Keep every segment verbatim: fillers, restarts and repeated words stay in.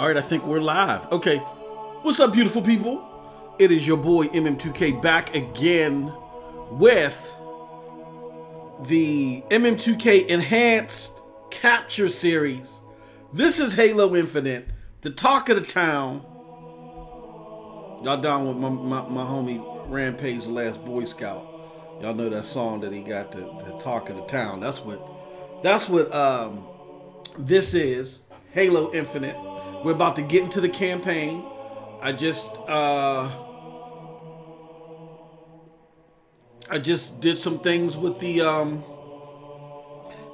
All right, I think we're live. Okay, what's up, beautiful people? It is your boy M M two K back again with the M M two K Enhanced Capture Series. This is Halo Infinite, the talk of the town. Y'all down with my, my, my homie Rampage, the last Boy Scout. Y'all know that song that he got, the, the talk of the town. That's what, that's what um, this is. Halo Infinite. We're about to get into the campaign. I just uh, I just did some things with the um,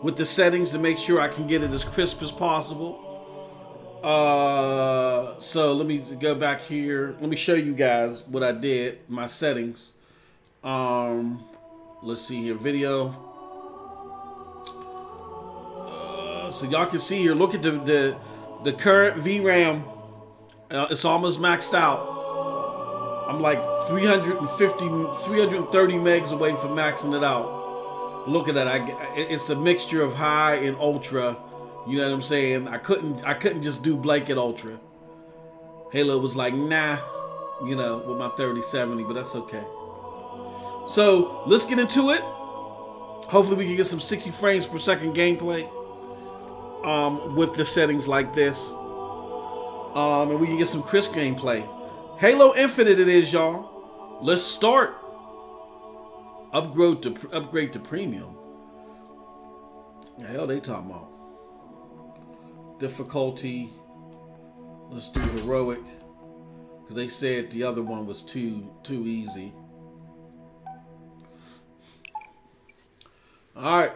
with the settings to make sure I can get it as crisp as possible. Uh, so let me go back here. Let me show you guys what I did, my settings. Um, let's see here, video. So y'all can see here, look at the the, the current V RAM. Uh, it's almost maxed out. I'm like three hundred fifty, three hundred thirty megs away from maxing it out. Look at that. I, it's a mixture of high and ultra. You know what I'm saying? I couldn't I couldn't just do blanket ultra. Halo was like, nah, you know, with my thirty seventy, but that's okay. So let's get into it. Hopefully we can get some sixty frames per second gameplay. Um, with the settings like this, um, and we can get some crisp gameplay. Halo Infinite it is, y'all. Let's start. Upgrade to upgrade to premium. The hell they talking about? Difficulty. Let's do heroic, because they said the other one was too too easy. All right,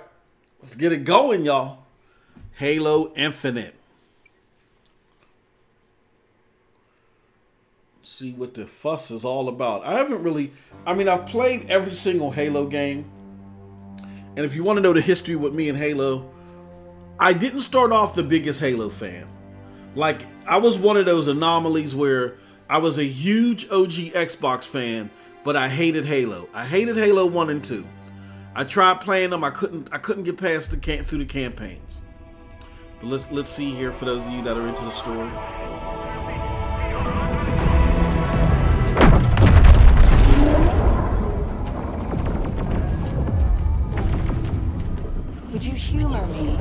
let's get it going, y'all. Halo Infinite. See what the fuss is all about. I haven't really, I mean, I've played every single Halo game. And if you want to know the history with me and Halo, I didn't start off the biggest Halo fan. Like, I was one of those anomalies where I was a huge O G Xbox fan, but I hated Halo. I hated Halo one and two. I tried playing them. I couldn't I couldn't get past the can through the campaigns. But let's let's see here for those of you that are into the story. Would you humor me?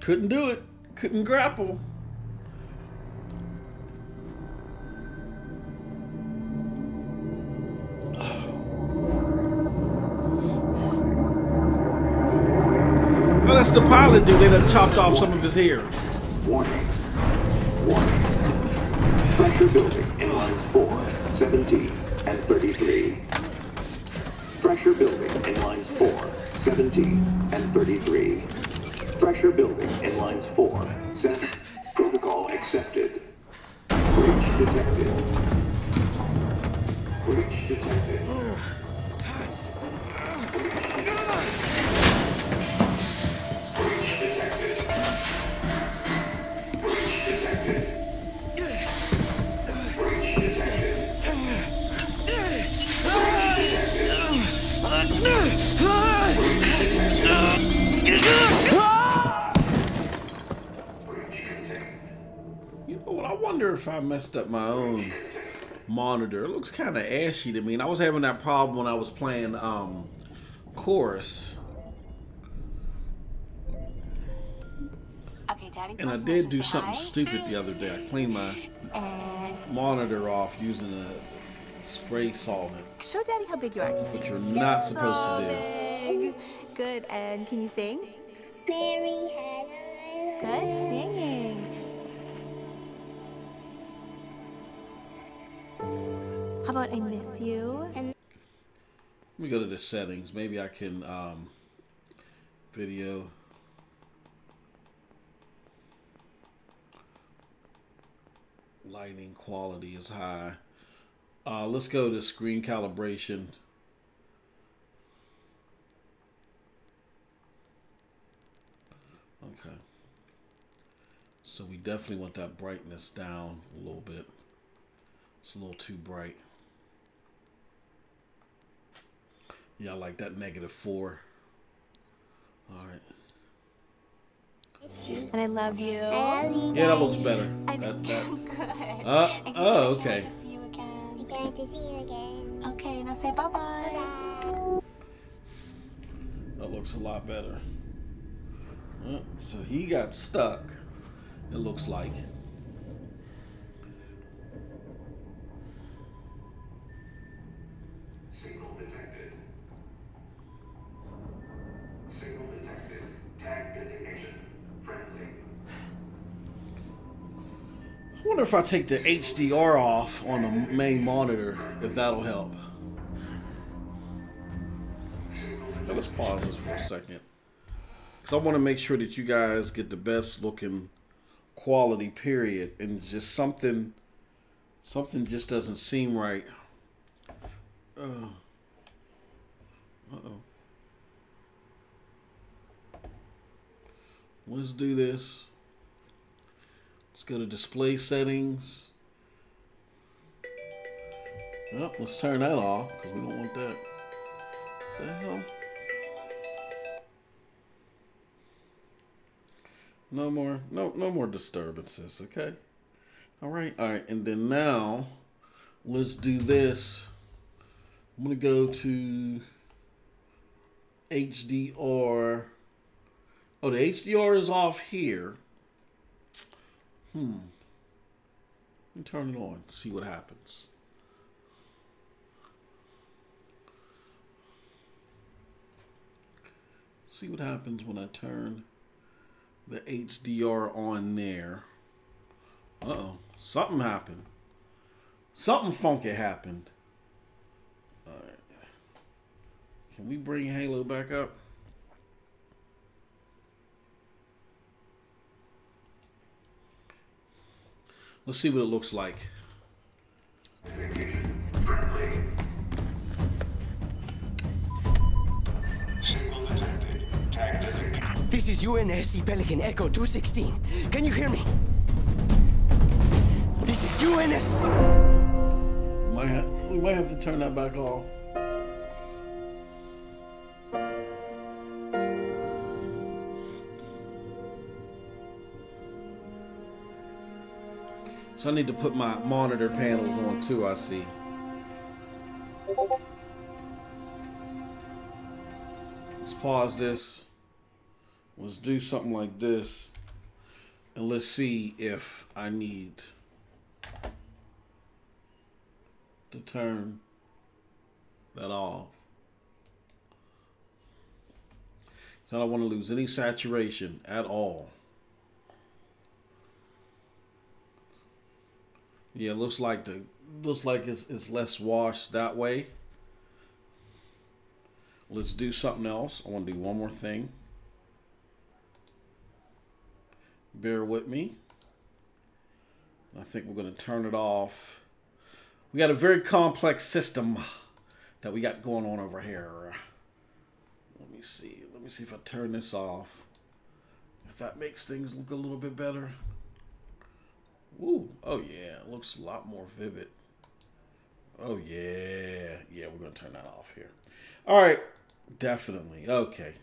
Couldn't do it. Couldn't grapple. Well, that's the pilot dude. They done chopped off some of his hair. Warning. Warning. Pressure building in lines four, seventeen, and thirty-three. Pressure building in lines four, seventeen, and thirty-three. Pressure building in lines four, seven. Protocol accepted. Breach detected. Breach detected. Breach detected. Breach detected. Breach detected. Breach detected. wonder if I messed up my own monitor. It looks kind of ashy to me. And I was having that problem when I was playing um, Chorus. Okay, Daddy's and I did do something hi. stupid the other day. I cleaned my and monitor off using a spray solvent. Show Daddy how big you are. Which you're not supposed so to do. Big. Good. And can you sing? Mary had a good singing. How about I miss you? Let me go to the settings. Maybe I can um, video. Lighting quality is high. Uh, let's go to screen calibration. Okay. So we definitely want that brightness down a little bit. It's a little too bright. Yeah, I like that negative four. All right. And I love you. I love you. Yeah, that looks better. I'm that, that. good. Uh, oh, okay. Glad to see you again. I'm glad to see you again. Okay, now say bye bye. Bye. That looks a lot better. Uh, so he got stuck. It looks like. I wonder if I take the H D R off on the main monitor, if that'll help. Now let's pause this for a second. Because I want to make sure that you guys get the best looking quality, period. And just something, something just doesn't seem right. Uh, uh-oh. Let's do this. Let's go to display settings. Oh, let's turn that off because we don't want that. What the hell? No more, no, no more disturbances. Okay. All right, all right, and then now let's do this. I'm gonna go to H D R. Oh, the H D R is off here. Hmm. Let me turn it on, see what happens. See what happens when I turn the H D R on there. Uh-oh, something happened. Something funky happened. All right. Can we bring Halo back up? Let's see what it looks like. This is U N S C Pelican Echo two sixteen. Can you hear me? This is U N S C. Might have, we might have to turn that back off. So I need to put my monitor panels on too, I see. Let's pause this. Let's do something like this. And let's see if I need to turn that off. So I don't want to lose any saturation at all. Yeah, it looks like the looks like it's it's less washed that way. Let's do something else. I want to do one more thing. Bear with me. I think we're going to turn it off. We got a very complex system that we got going on over here. Let me see. Let me see if I turn this off. If that makes things look a little bit better. Ooh, oh yeah, it looks a lot more vivid. Oh yeah, yeah, we're gonna turn that off here. All right, definitely, okay.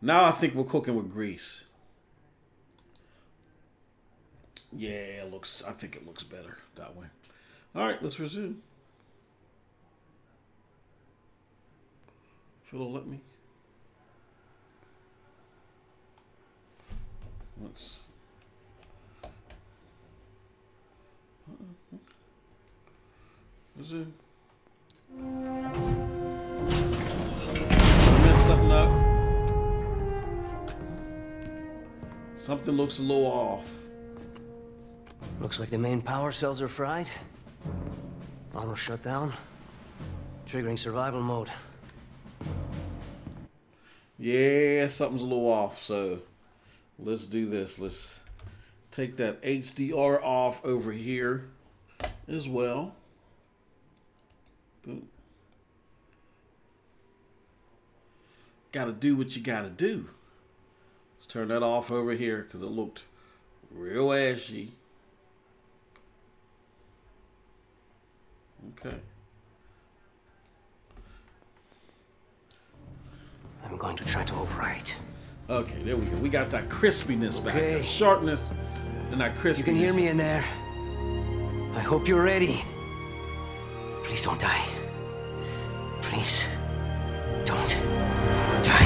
Now I think we're cooking with grease. Yeah, it looks. I think it looks better that way. All right, let's resume. If it'll let me. Let's. Resume. I messed something up. Something looks a little off. Looks like the main power cells are fried. Auto shut down. Triggering survival mode. Yeah, something's a little off, so let's do this. Let's take that H D R off over here as well. Boom. Gotta do what you gotta do. Let's turn that off over here because it looked real ashy. Okay. I'm going to try to overwrite. Okay, there we go. We got that crispiness back, okay. That sharpness and that crispiness. You can hear me in there. I hope you're ready. Please don't die. Please don't die.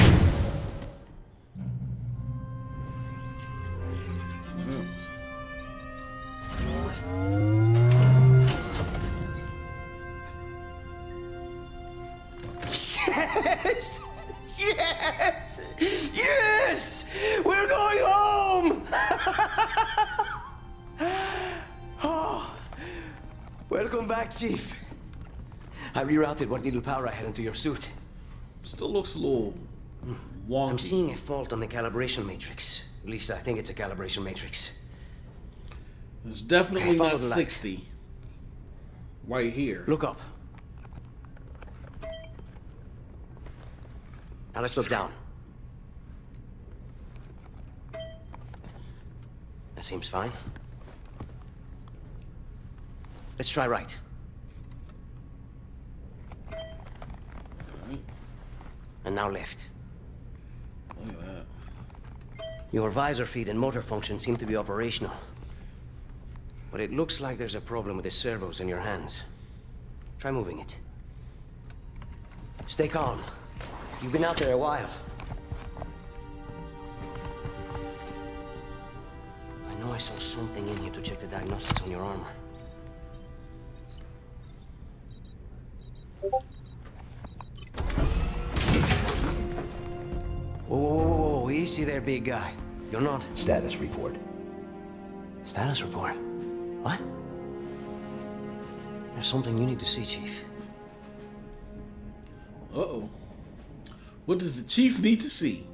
Yes! Yes! Yes! We're going home! Oh. Welcome back, Chief. I rerouted what little power I had into your suit. Still looks a little wonky. I'm seeing a fault on the calibration matrix. At least I think it's a calibration matrix. It's definitely not sixty. Right here. Look up. Now let's look down. That seems fine. Let's try right. And now left. Look at that. Your visor feed and motor function seem to be operational. But it looks like there's a problem with the servos in your hands. Try moving it. Stay calm. You've been out there a while. I know I saw something in here to check the diagnostics on your armor. Whoa, whoa, whoa, whoa. Easy there, big guy. You're not... Status report. Status report? What? There's something you need to see, Chief. Uh-oh. What does the Chief need to see?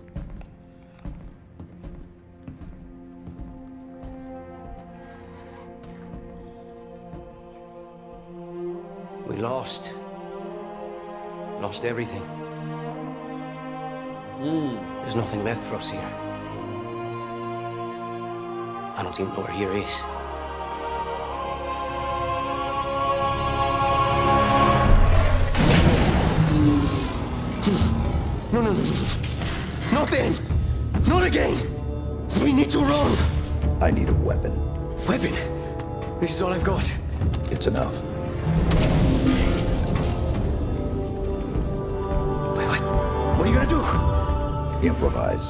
We lost. Lost everything. Mm. There's nothing left for us here. I don't even know where here is. No, no, no, not then, not again. We need to run. I need a weapon. Weapon? This is all I've got. It's enough. Wait, what? What are you gonna do? Improvise.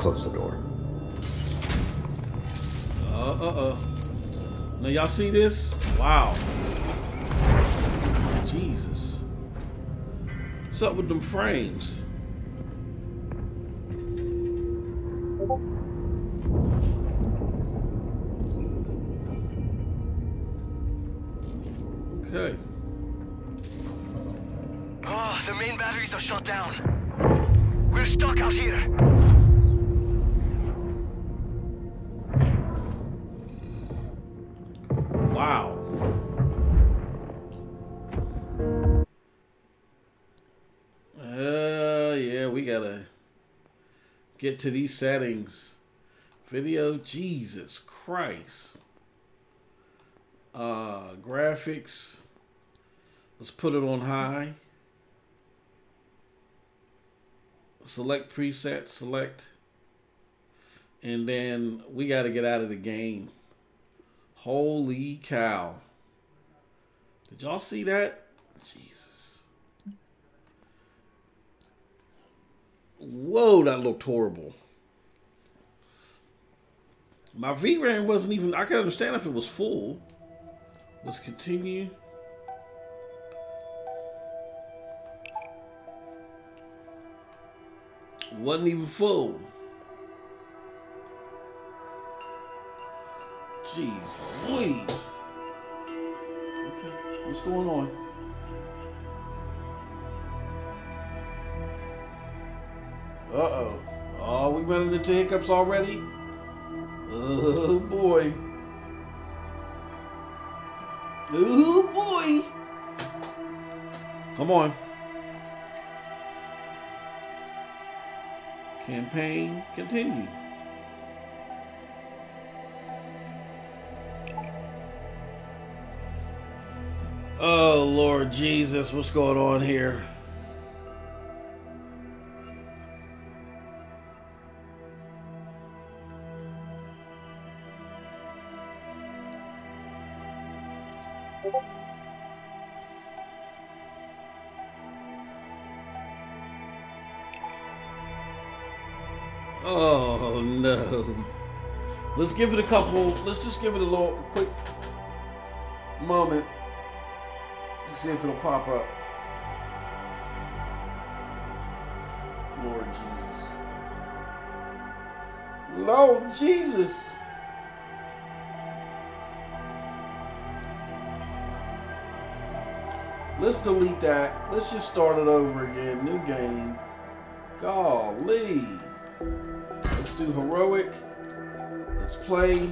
Close the door. Uh, uh, uh. Now y'all see this? Wow. Jesus. What's up with them frames? Okay. Oh, the main batteries are shut down. We're stuck out here. Wow. Uh, yeah, we gotta get to these settings. Video, Jesus Christ. Uh, graphics. Let's put it on high. Select preset, select. And then we got to get out of the game. Holy cow. Did y'all see that? Jesus. Whoa, that looked horrible. My V RAM wasn't even... I can understand if it was full. Let's continue. Wasn't even full. Jeez Louise. Okay, what's going on? Uh-oh. Oh, we running into hiccups already? Oh boy. Oh boy. Come on. Campaign continue. Oh, Lord Jesus, what's going on here? Oh, no. Let's give it a couple, let's just give it a little quick moment. See if it'll pop up. Lord Jesus. Lord Jesus. Let's delete that. Let's just start it over again. New game. Golly. Let's do heroic. Let's play.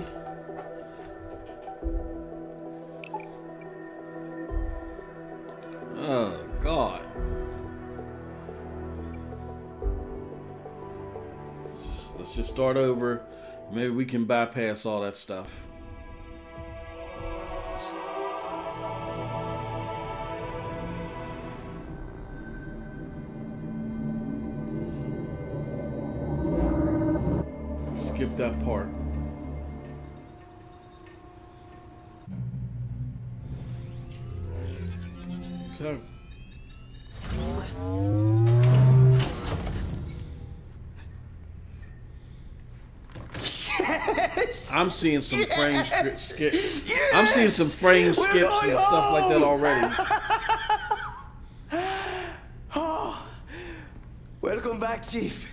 Oh, God. Let's just, let's just start over. Maybe we can bypass all that stuff. Skip that part. So. Yes. I'm seeing some yes. frame skip, skip. Yes. I'm seeing some frame skips and home. Stuff like that already. Oh. Welcome back, Chief.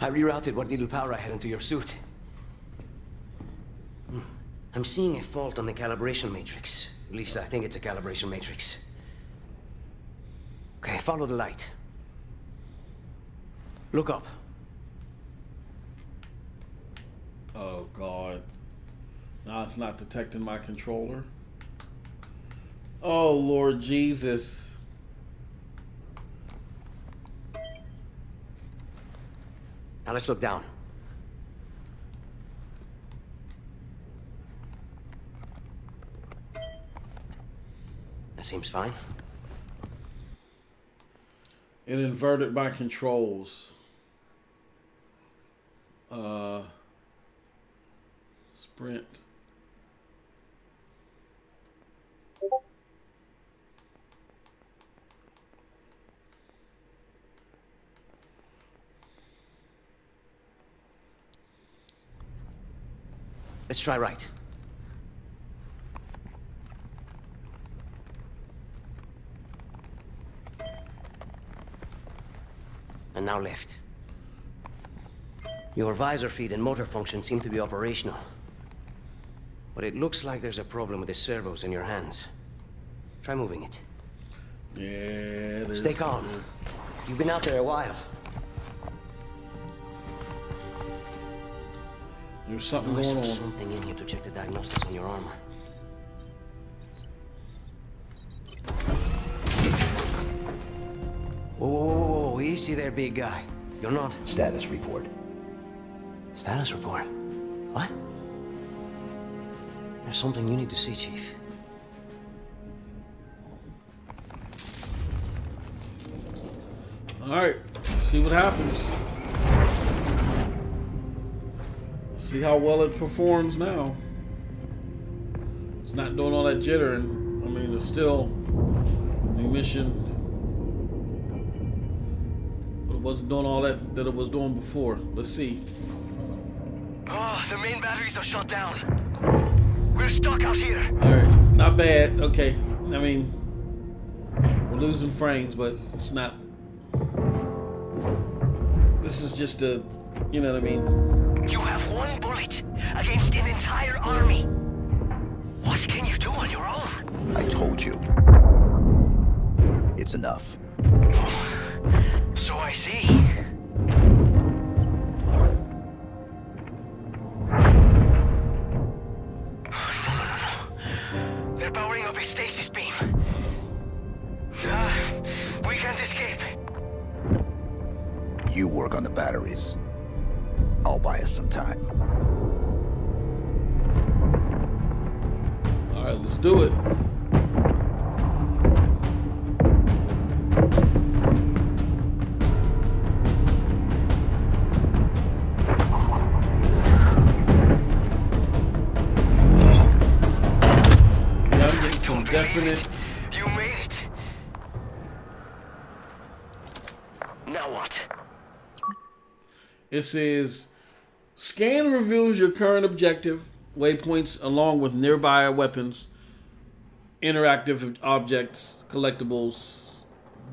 I rerouted what little power I had into your suit. I'm seeing a fault on the calibration matrix. At least I think it's a calibration matrix. Okay, follow the light. Look up. Oh, God. Now it's not detecting my controller. Oh, Lord Jesus. Now let's look down. That seems fine. It inverted my controls. Uh, sprint. Let's try right. And now left. Your visor feed and motor function seem to be operational. But it looks like there's a problem with the servos in your hands. Try moving it. Yeah. Stay calm. You've been out there a while. There's something going on. There's something in you to check the diagnostics on your armor. Whoa, whoa, whoa, whoa. Easy there, big guy. You're not... Status report. Status report? What? There's something you need to see, Chief. Alright, let's see what happens. Let's see how well it performs now. it's not doing all that jittering. I mean, it's still new mission, but it wasn't doing all that that it was doing before. Let's see. Oh, the main batteries are shut down. We're stuck out here. All right, not bad. Okay, I mean, we're losing frames, but it's not. This is just a, you know what I mean? You have one bullet against an entire army. What can you do on your own? I told you. It's enough. Oh, so I see. No, no, no, no. They're powering up a stasis beam. Uh, we can't escape. You work on the batteries. I'll buy us some time. All right, let's do it. Yeah, I'm getting some definite. You made it. Now what? It says, scan reveals your current objective, waypoints, along with nearby weapons, interactive objects, collectibles.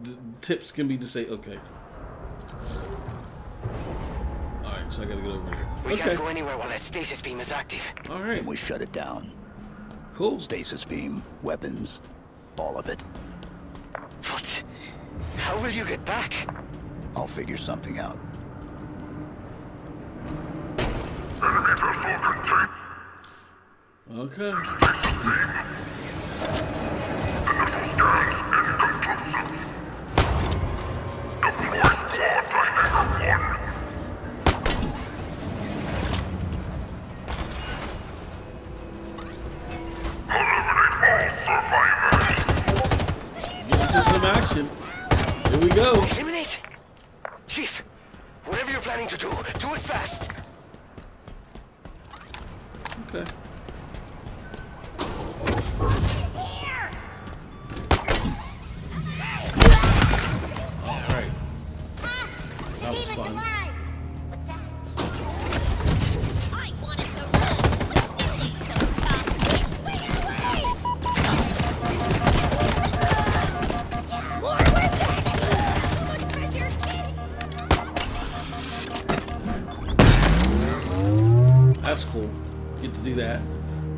D tips can be disabled. Okay. Alright, so I gotta get over here. We okay. can't go anywhere while that stasis beam is active. Alright. Then we shut it down. Cool. Stasis beam, weapons, all of it. What? How will you get back? I'll figure something out. Okay. Get to some action. Here we go. Eliminate. Chief, whatever you're planning to do, do it fast. Okay.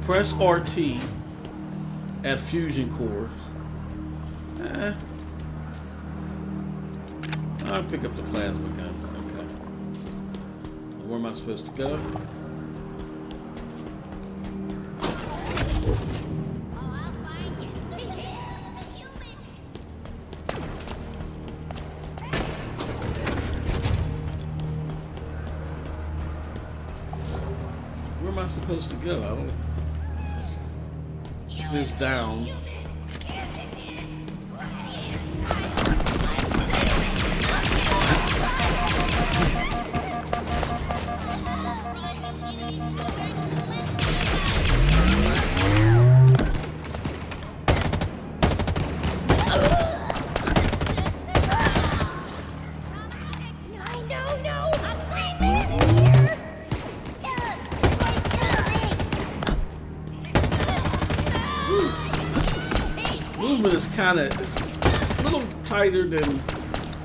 Press R T at fusion cores. Eh. I'll pick up the plasma gun. Okay. Where am I supposed to go? Where am I supposed to go? I don't. Is down. Kind of, it's a little tighter than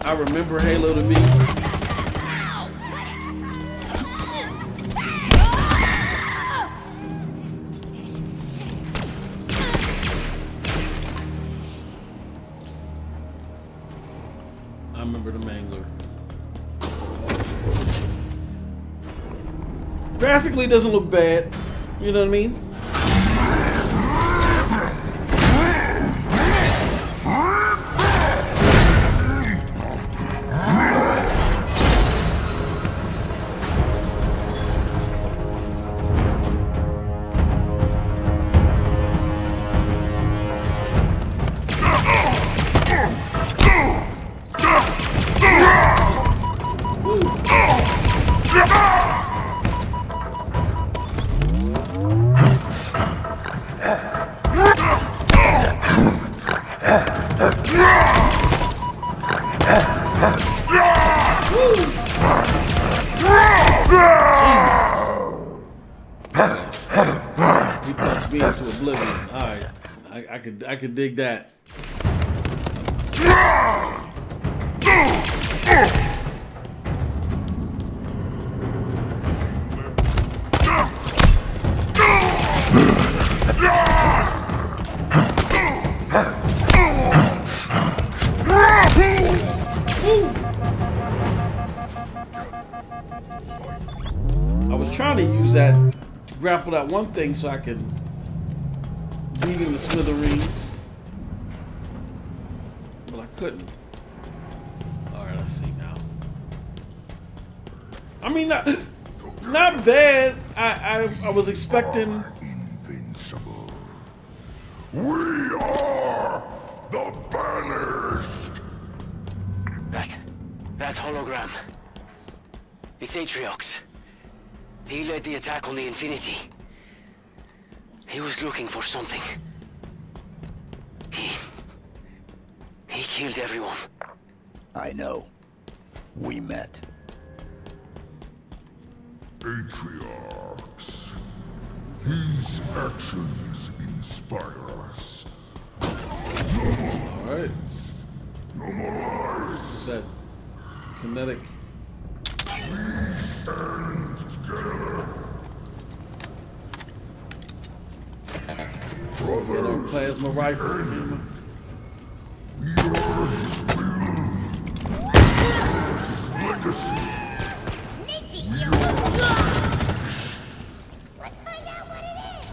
I remember Halo to be. I remember the Mangler. Graphically, doesn't look bad. You know what I mean? He punched me into oblivion. Alright. I, I could I could dig that. I was trying to use that to grapple that one thing so I could beat him to smithereens. But I couldn't. Alright, I see now. I mean, not, not bad. I, I I was expecting. Invincible. We are the Banished. That that hologram. It's Atriox. He led the attack on the Infinity. He was looking for something. He... He killed everyone. I know. We met. Atriox. His actions inspire us. Alright. No more lies. That kinetic. We stand together. Brothers, plasma rifle. We are his will. Legacy. We are. Let's find out what it is.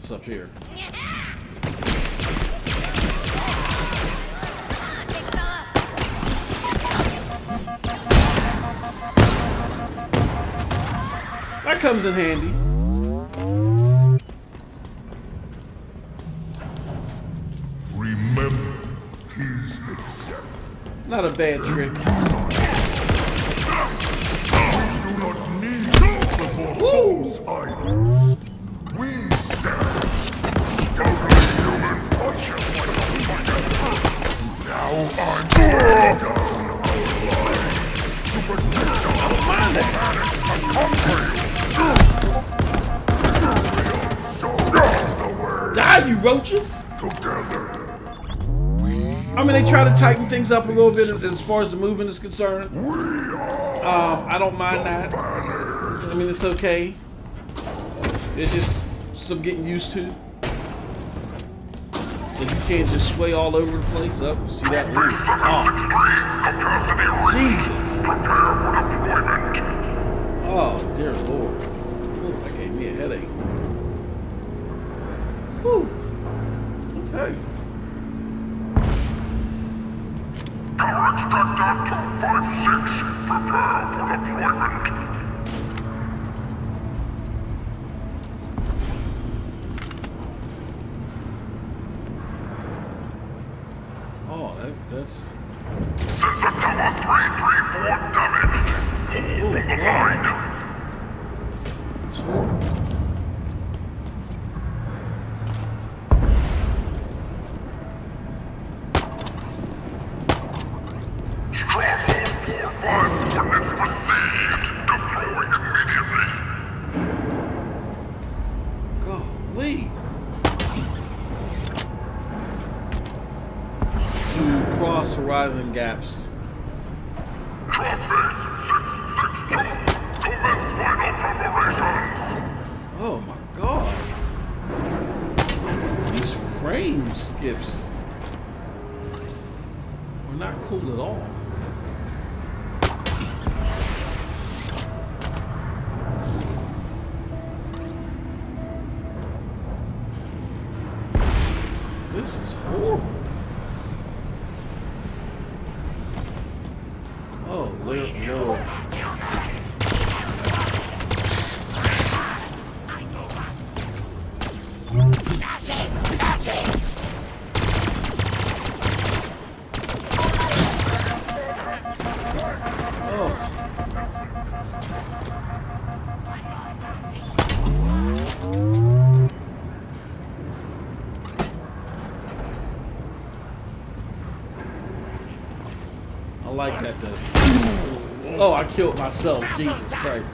What's up here? That comes in handy. Remember his example. Not a bad trick. Do not need to those items. We stand. Now I'm down our lives to protect our die, you roaches! Together. I mean, they try to tighten things up a little bit as far as the movement is concerned. Um, I don't mind that. I mean, it's okay. It's just some getting used to. So you can't just sway all over the place. Up, oh, see that? Oh. Jesus! Oh, dear Lord! Oh, that gave me a headache. Woo. Okay. Turrets Doctor two fifty-six, prepare for deployment. Oh, that, that's... Sensor tower three three four damaged. Pull the line. Sure. Horizon gaps. Oh my god. These frame skips are not cool at all. This is horrible. Oh, Lord. No. I like that though. Oh, I killed myself, Jesus Christ.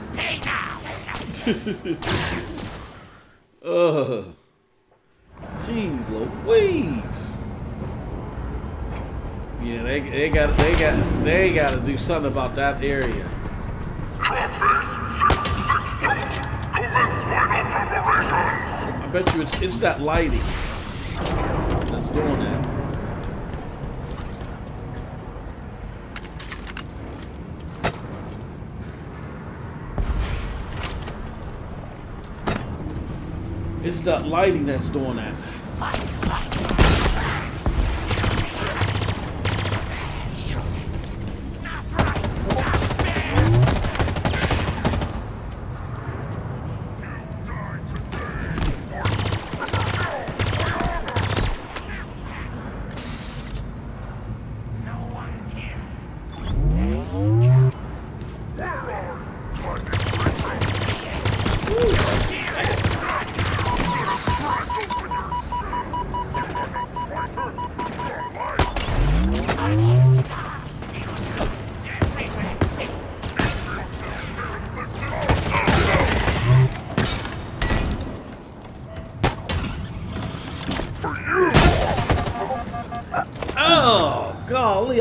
uh, jeez Louise. Yeah, they they got they got they got to do something about that area. I bet you it's it's that lighting that's doing that. It's that lighting that's doing that.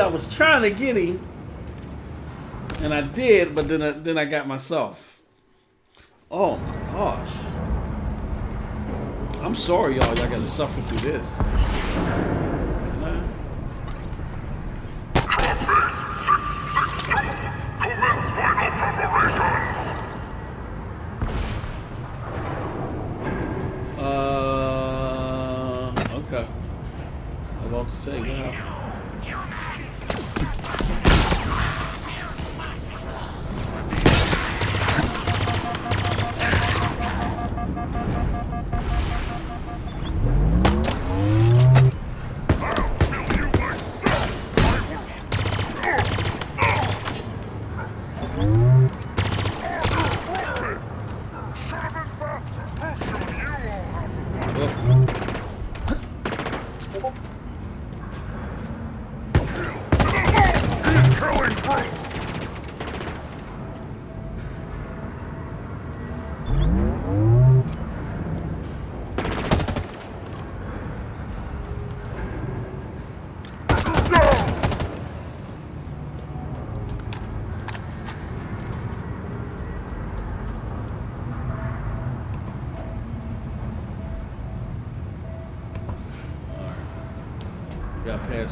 I was trying to get him, and I did, but then I, then I got myself. Oh my gosh! I'm sorry, y'all. Y'all gotta suffer through this. Uh, okay. I want to say now.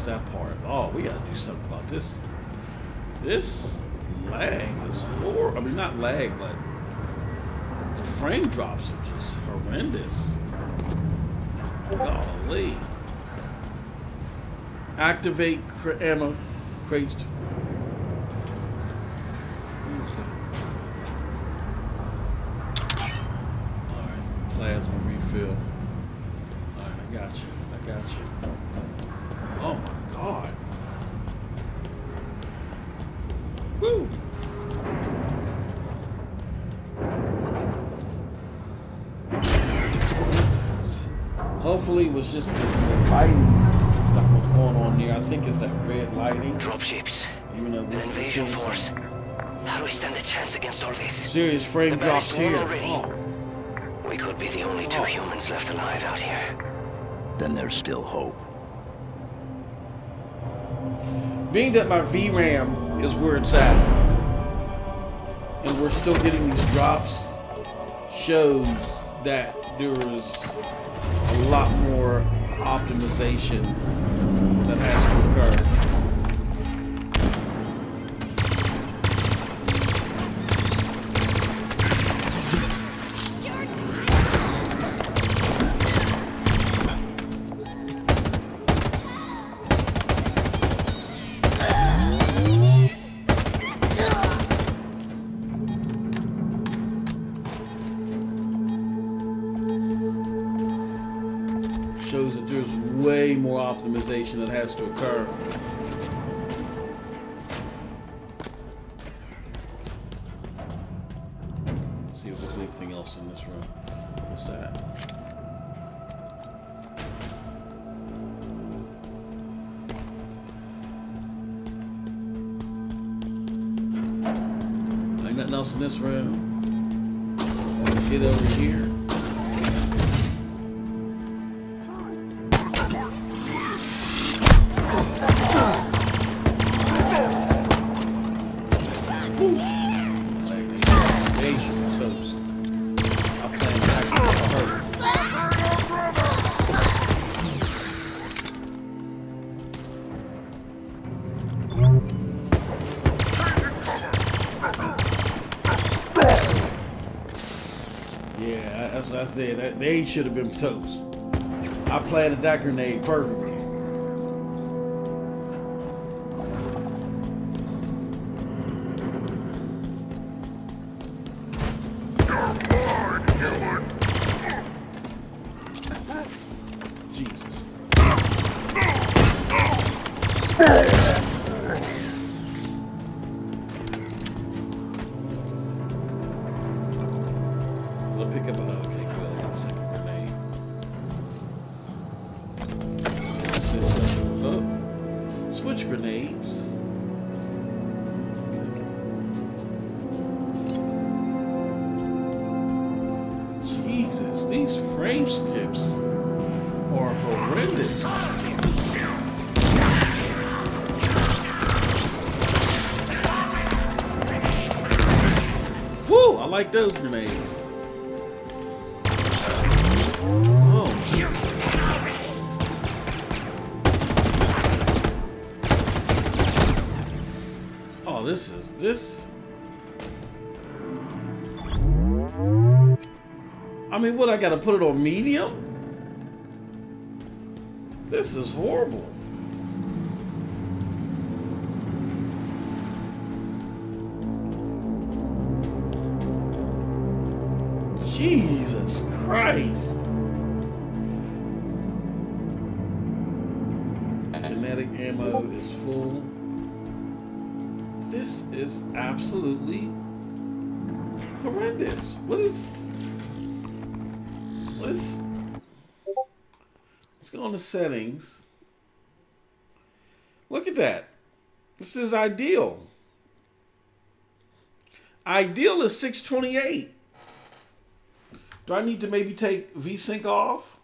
That part. Oh, we gotta do something about this. This lag is horrible. I mean, not lag, but the frame drops are just horrendous. Golly. Activate cr ammo crates. It was just the, the lighting that was going on there. I think it's that red lighting. Dropships. Even though an invasion force. How do we stand a chance against all this? Serious frame drops here. Oh. We could be the only two oh. humans left alive out here. Then there's still hope. Being that my V RAM is where it's at, and we're still getting these drops, shows that there is a lot more optimization that has to that has to occur. Let's see if there's anything else in this room. What's that? Ain't nothing else in this room. shit over here. That they should have been toast. I planted that grenade perfectly. Those grenades. Oh, shit. Oh, this is this. I mean, what? I gotta put it on medium? This is horrible. Jesus Christ! Kinetic ammo is full. This is absolutely horrendous. What is? Let's let's go into settings. Look at that. This is ideal. Ideal is six twenty-eight. Do I need to maybe take VSync off?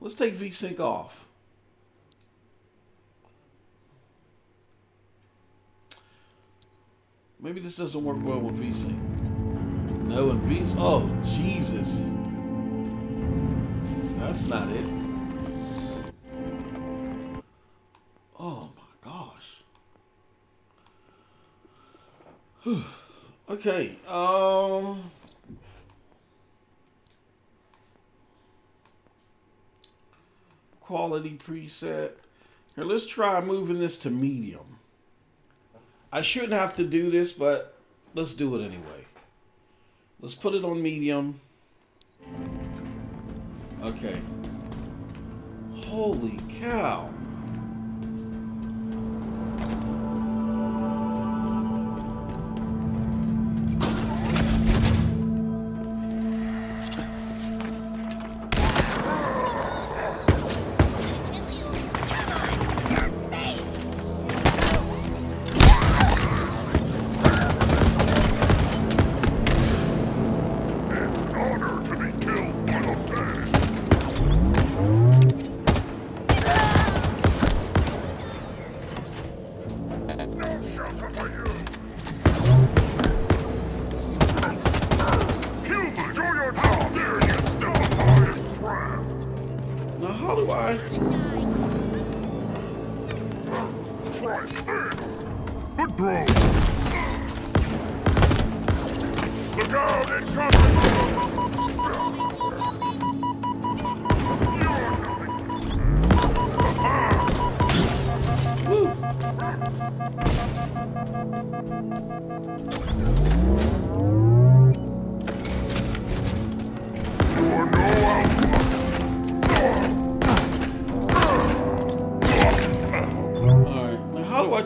Let's take VSync off. Maybe this doesn't work well with VSync. No, and VSync. Oh, Jesus. That's not it. Oh, my gosh. Whew. Okay. Um... Quality preset. Here, let's try moving this to medium. I shouldn't have to do this, but let's do it anyway. Let's put it on medium. Okay. Holy cow.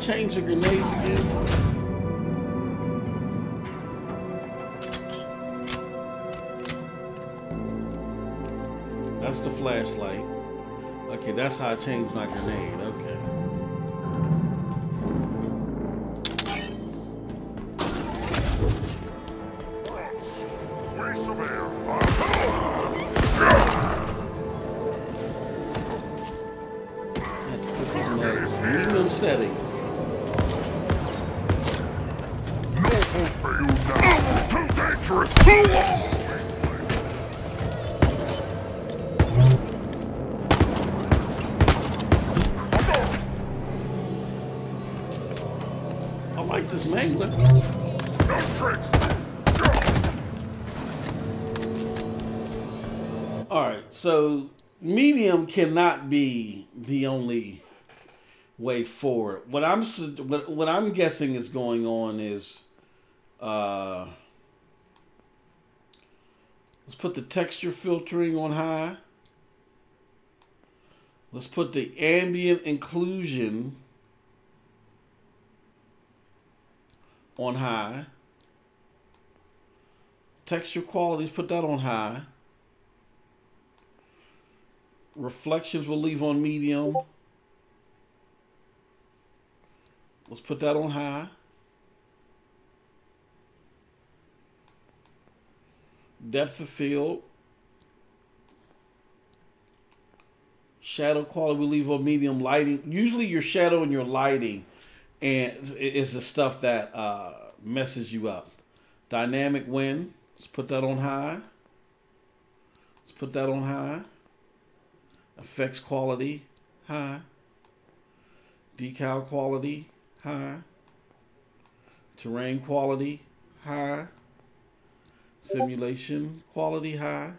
Change the grenades again. That's the flashlight. Okay, that's how I change my grenade. Okay. Wait a minute. So medium cannot be the only way forward. What I'm what, what I'm guessing is going on is, uh, let's put the texture filtering on high. Let's put the ambient inclusion on high. Texture qualities, put that on high. Reflections we'll leave on medium. Let's put that on high. Depth of field. Shadow quality we'll leave on medium. Lighting. Usually your shadow and your lighting and is the stuff that uh, messes you up. Dynamic wind. Let's put that on high. Let's put that on high. Effects quality, high. Decal quality, high. Terrain quality, high. Simulation quality, high.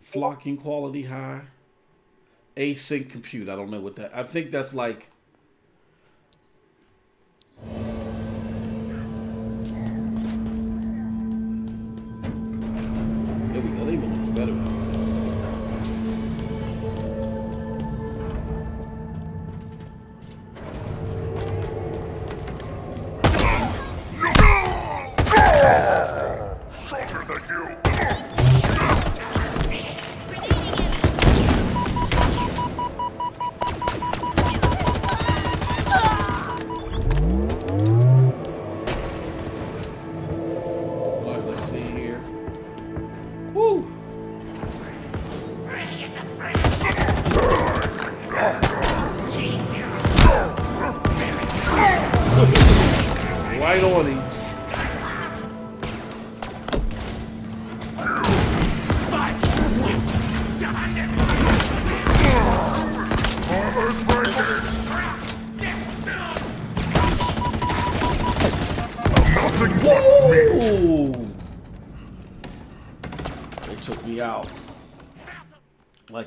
Flocking quality, high. Async compute, I don't know what that, I think that's like. There we go, they even look better now.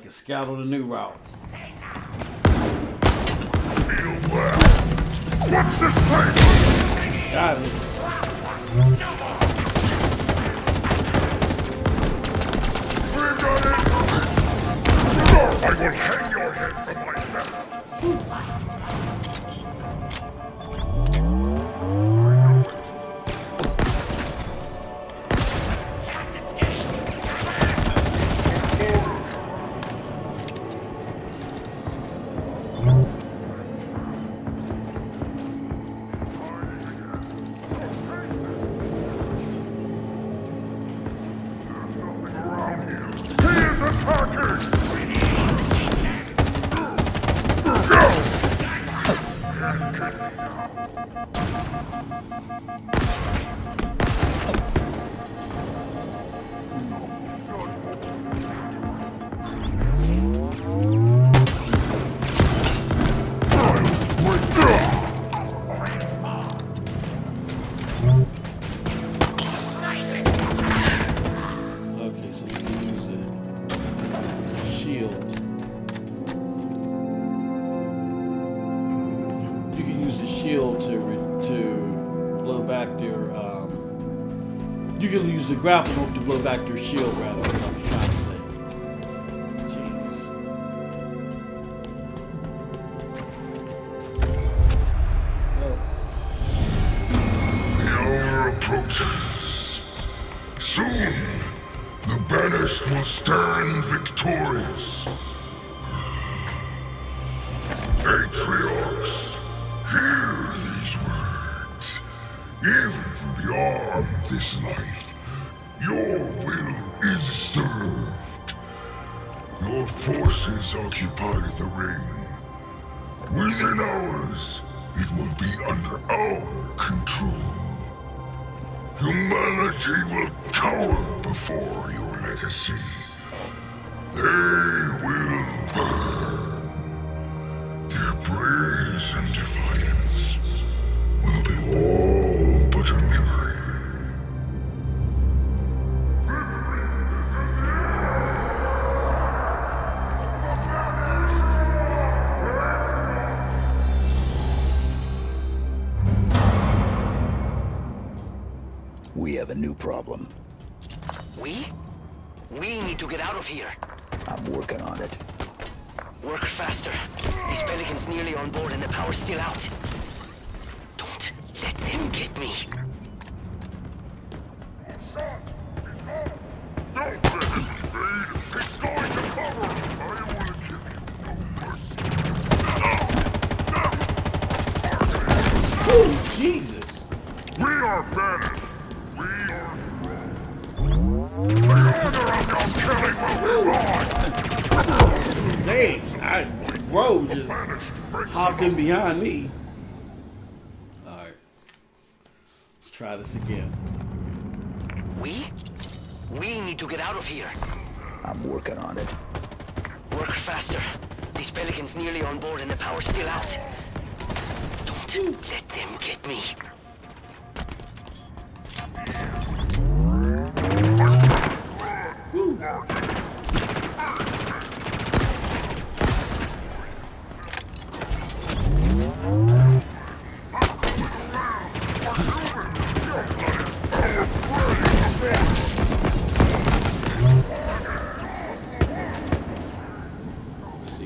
Scout on a new route. What's this thing? Got it. I will hang your head from my the grapple hook to blow back their shield rather than what I was trying to say. Jeez. Oh. The hour approaches. Soon, the Banished will stand victorious. Atriox, hear these words. Even from beyond this life, your will of forces occupy the ring. Within hours, it will be under our control. Humanity will cower before your legacy. They will burn. Their praise and defiance will be all but a memory. We have a new problem. We? We need to get out of here. I'm working on it. Work faster. These Pelicans nearly on board and the power's still out. Don't let them get me. Oh, Jesus. We are banished. We are Dang, I, bro just hopped in behind me. Alright. Let's try this again. We? We need to get out of here. I'm working on it. Work faster. These Pelicans nearly on board and the power's still out. Don't let them get me. Ooh. See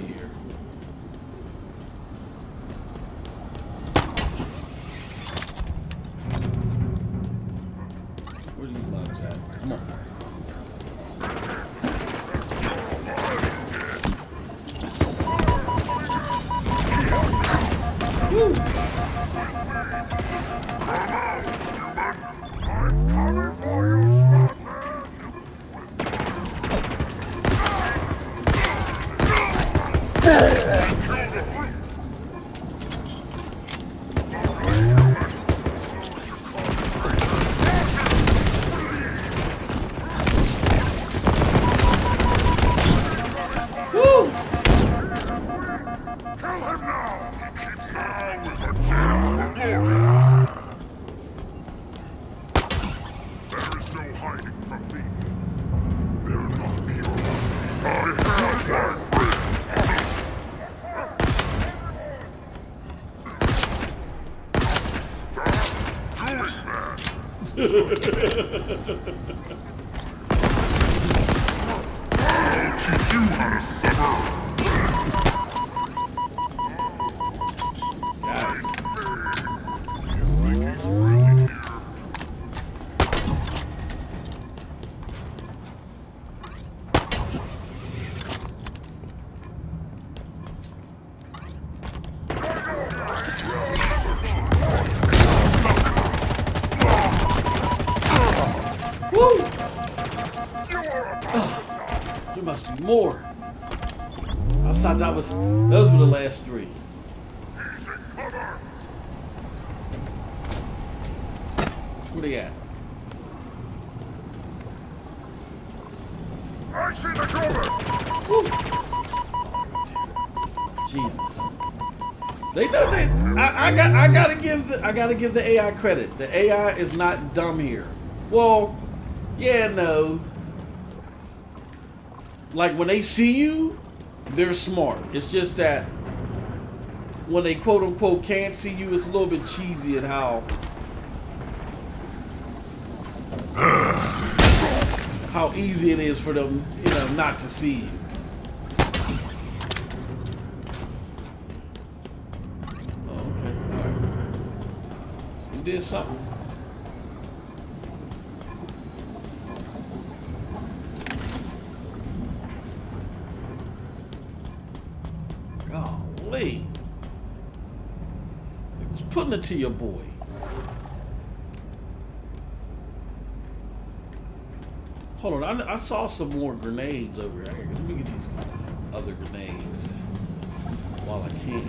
here. Where do you launch at? Come on. More. I thought that was those were the last three. Where they at? I see the cover. Woo. Jesus. They know they. I, I got. I gotta give. The, I gotta give the A I credit. The A I is not dumb here. Well, yeah, no. Like, when they see you, they're smart. It's just that when they quote-unquote can't see you, it's a little bit cheesy at how... how easy it is for them, you know, not to see you. Oh, okay, all right. You did something. To your boy. Hold on, I, I saw some more grenades over here. Let me get these. other grenades while I can.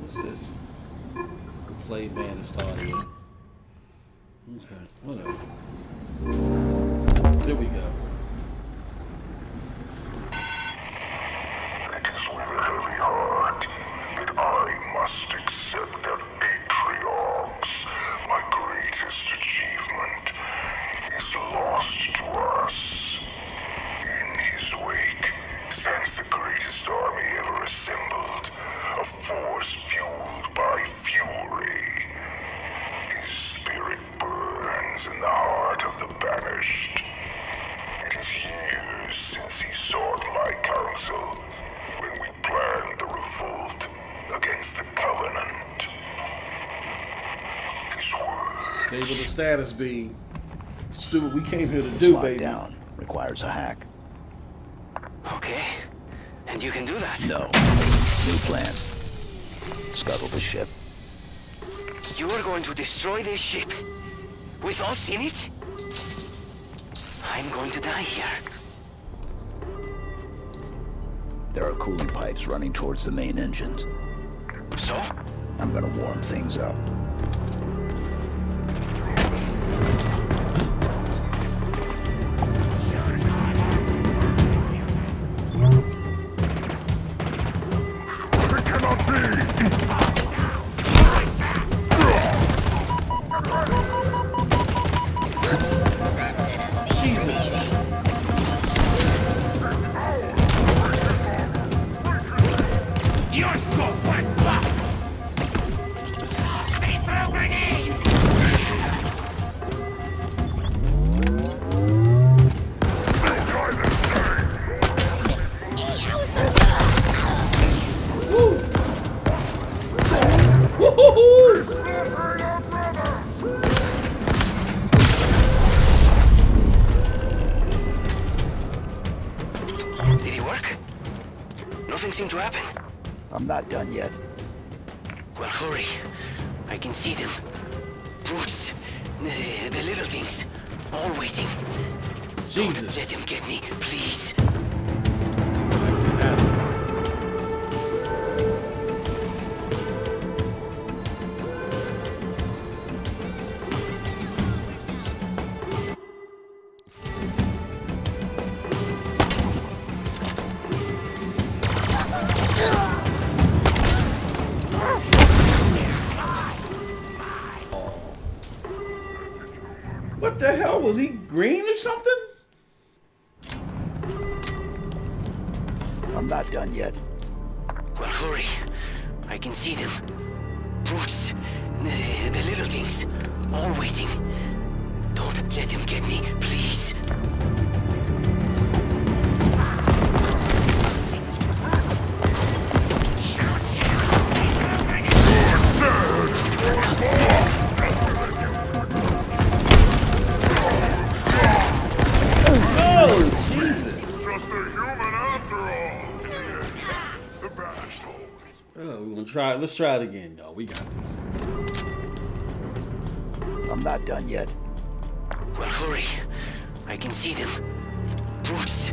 What's this? Play Banished audio. Okay, whatever. There we go. It is with a heavy heart that I must accept that Atriox, my greatest achievement, is lost to us. In his wake stands the greatest army ever assembled, a force fueled by fury. His spirit burns in the heart of the Banished. It is years since he sought my counsel when we planned the revolt against the Covenant. His words... Stable the status beam. Let's do what we came here to do, baby. Slide down requires a hack. Okay. And you can do that? No. New plan. Scuttle the ship. You are going to destroy this ship? With us in it? I'm going to die here. There are cooling pipes running towards the main engines. So? I'm gonna warm things up. Done yet. Well, hurry. I can see them. Brutes. The, the little things. All waiting. Jesus. Don't let them get me, please. Let's try it again, y'all. We got this. I'm not done yet. Well, hurry. I can see them. Brutes.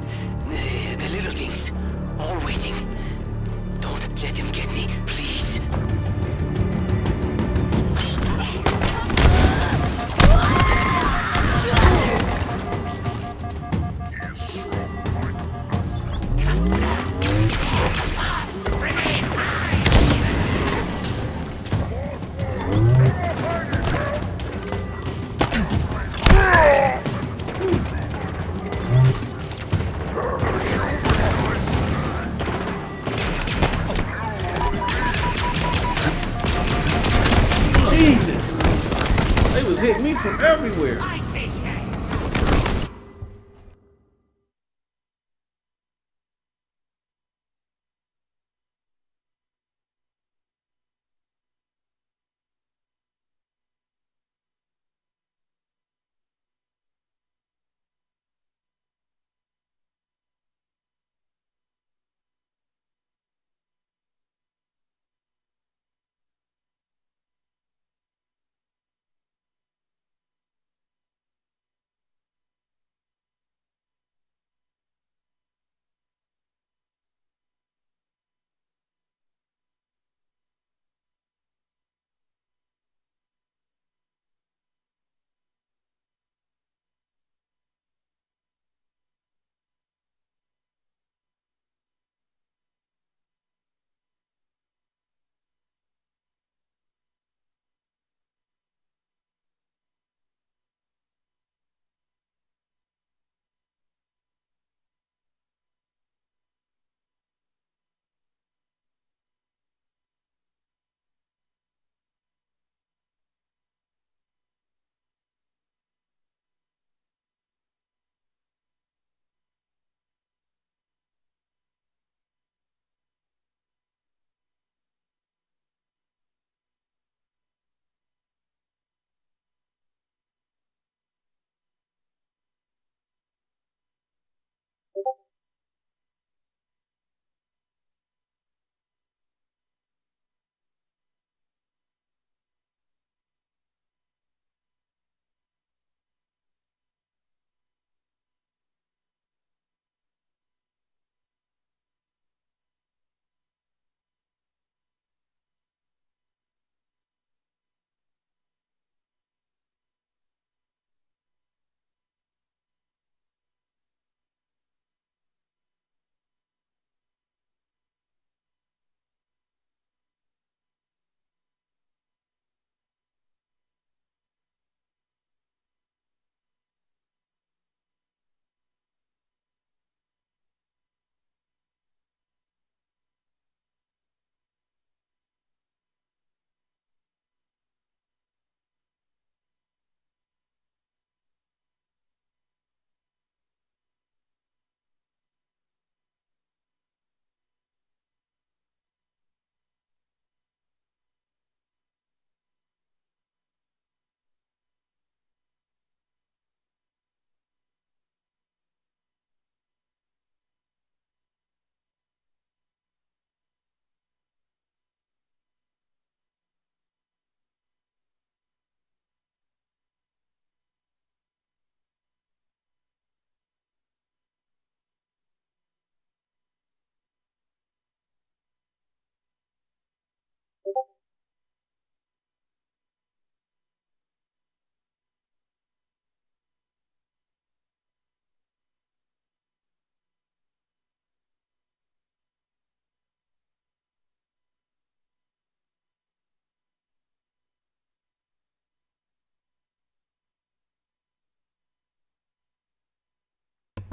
The, the little things. All waiting. Don't let them get me, please.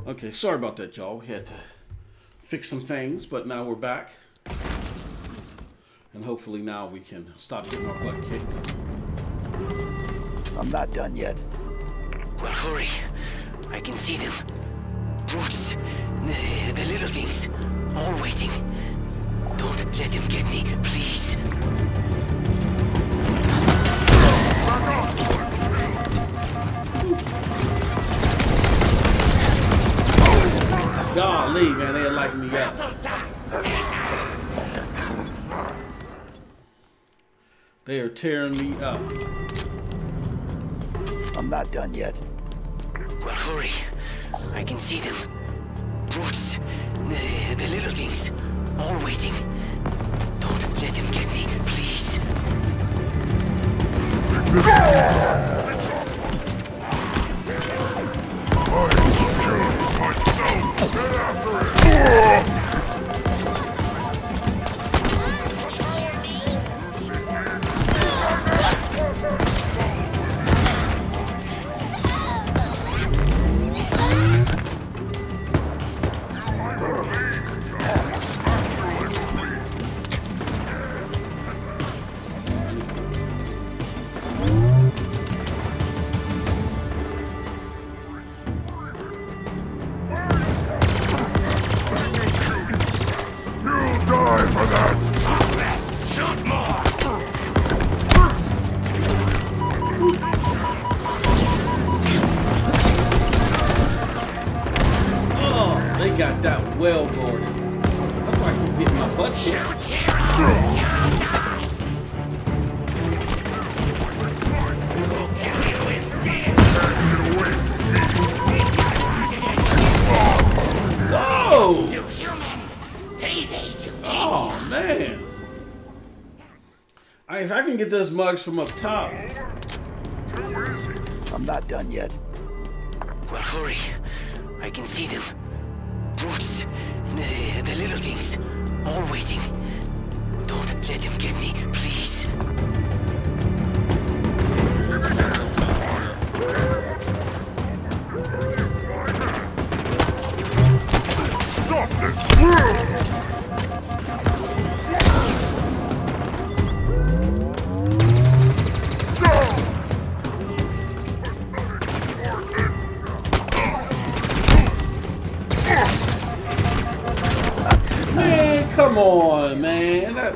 Okay, sorry about that, y'all. We had to fix some things, but now we're back. And hopefully now we can stop getting our butt kicked. I'm not done yet. Well, hurry. I can see them. Brutes. The, the little things. All waiting. Don't let them get me, please. Golly, man, they like me up. They are tearing me up. I'm not done yet. Well, hurry. I can see them. Brutes. The, the little things. All waiting. Don't let them get me, please. Get after it! Get those mugs from up top. I'm not done yet. Well, hurry. I can see them. Brutes. The, the little things. All waiting. Don't let them get me, please. Stop this! Come on, man. That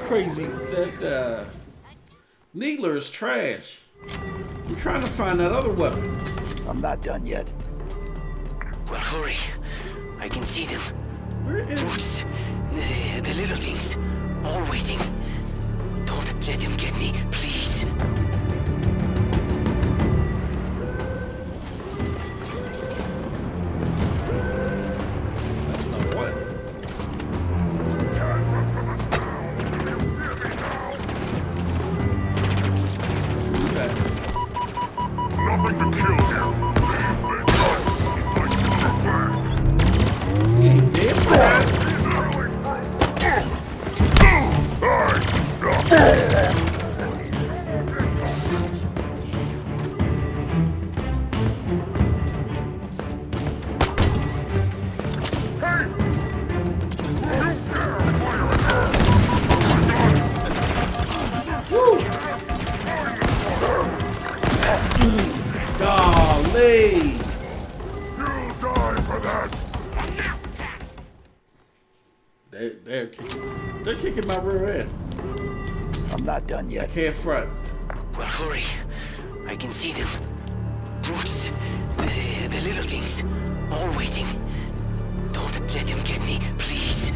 crazy, that uh, needler is trash. I'm trying to find that other weapon. I'm not done yet. Well, hurry. I can see them. Where is Brutes. The, the little things. All waiting. Don't let them get me, please. Yet. I can't front. Well, hurry. I can see them. Brutes. The, the little things. All waiting. Don't let them get me, please.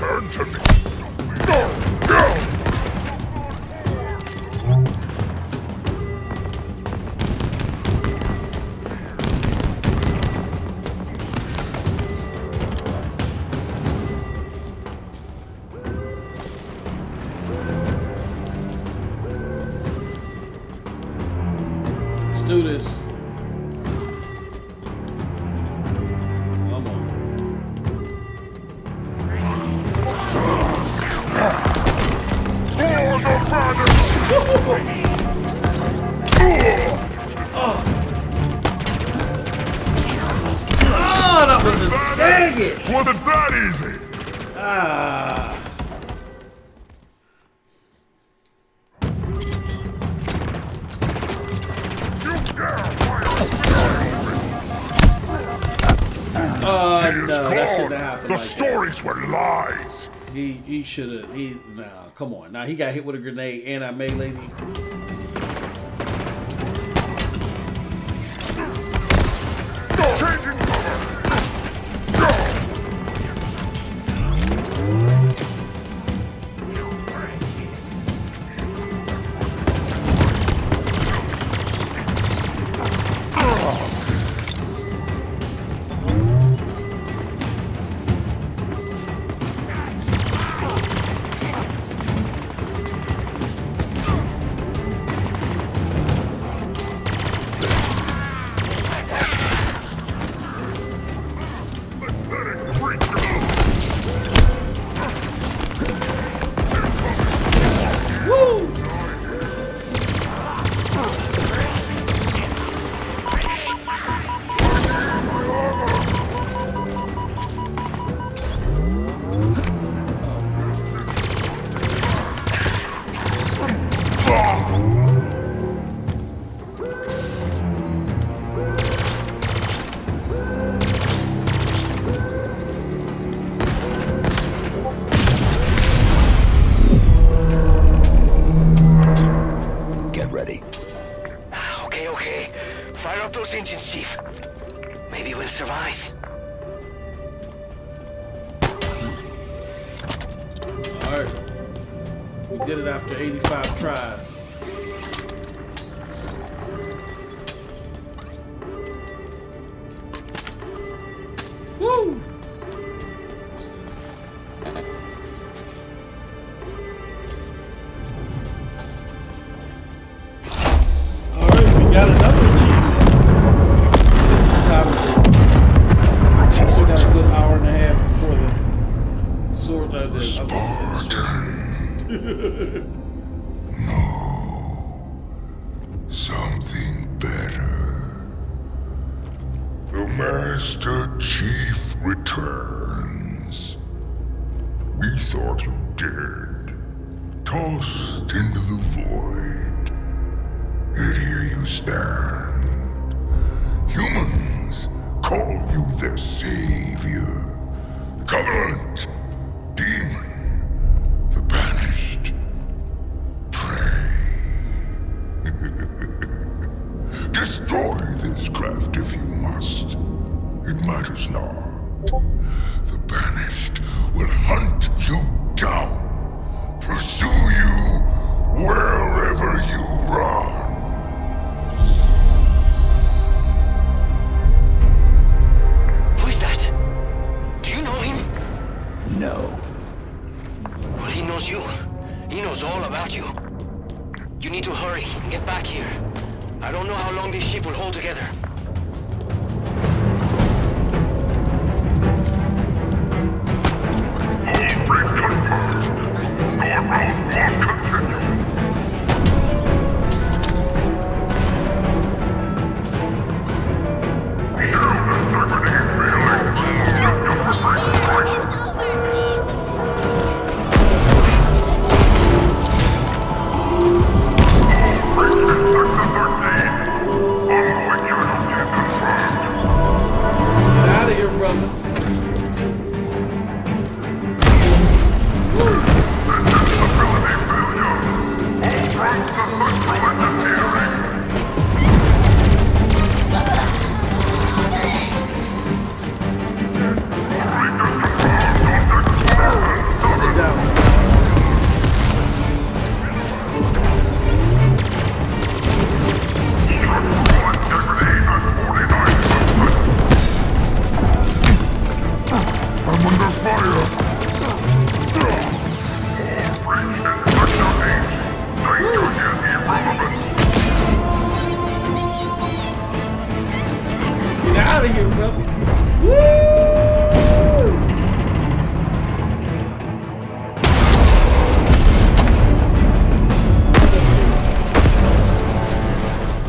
Return to me. Go! Go! He should have. He nah. Come on. Now nah, he got hit with a grenade and I melee. Thirteen, on what you're I'm under fire! Breach and section eight. I don't have the improvements. Let's get out of here, brother. Woo!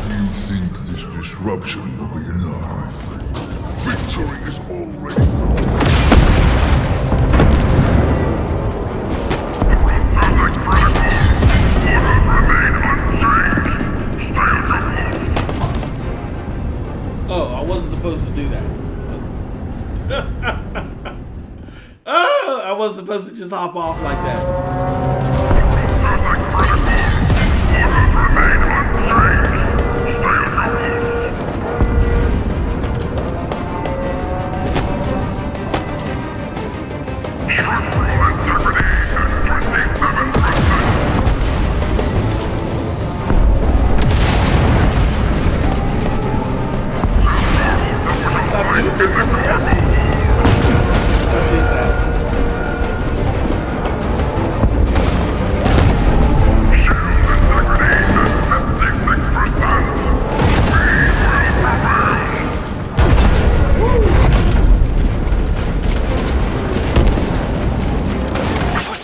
Do you think this disruption will be enough? Victory is already won. Oh, I wasn't supposed to do that. Okay. Oh, I wasn't supposed to just hop off like that. I did that. What was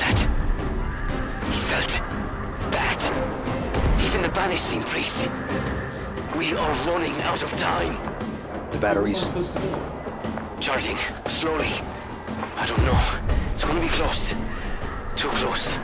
that? He felt that. Even the Banished seem pleased. We are running out of time. The batteries. Charging. Slowly. I don't know. It's gonna be close. Too close.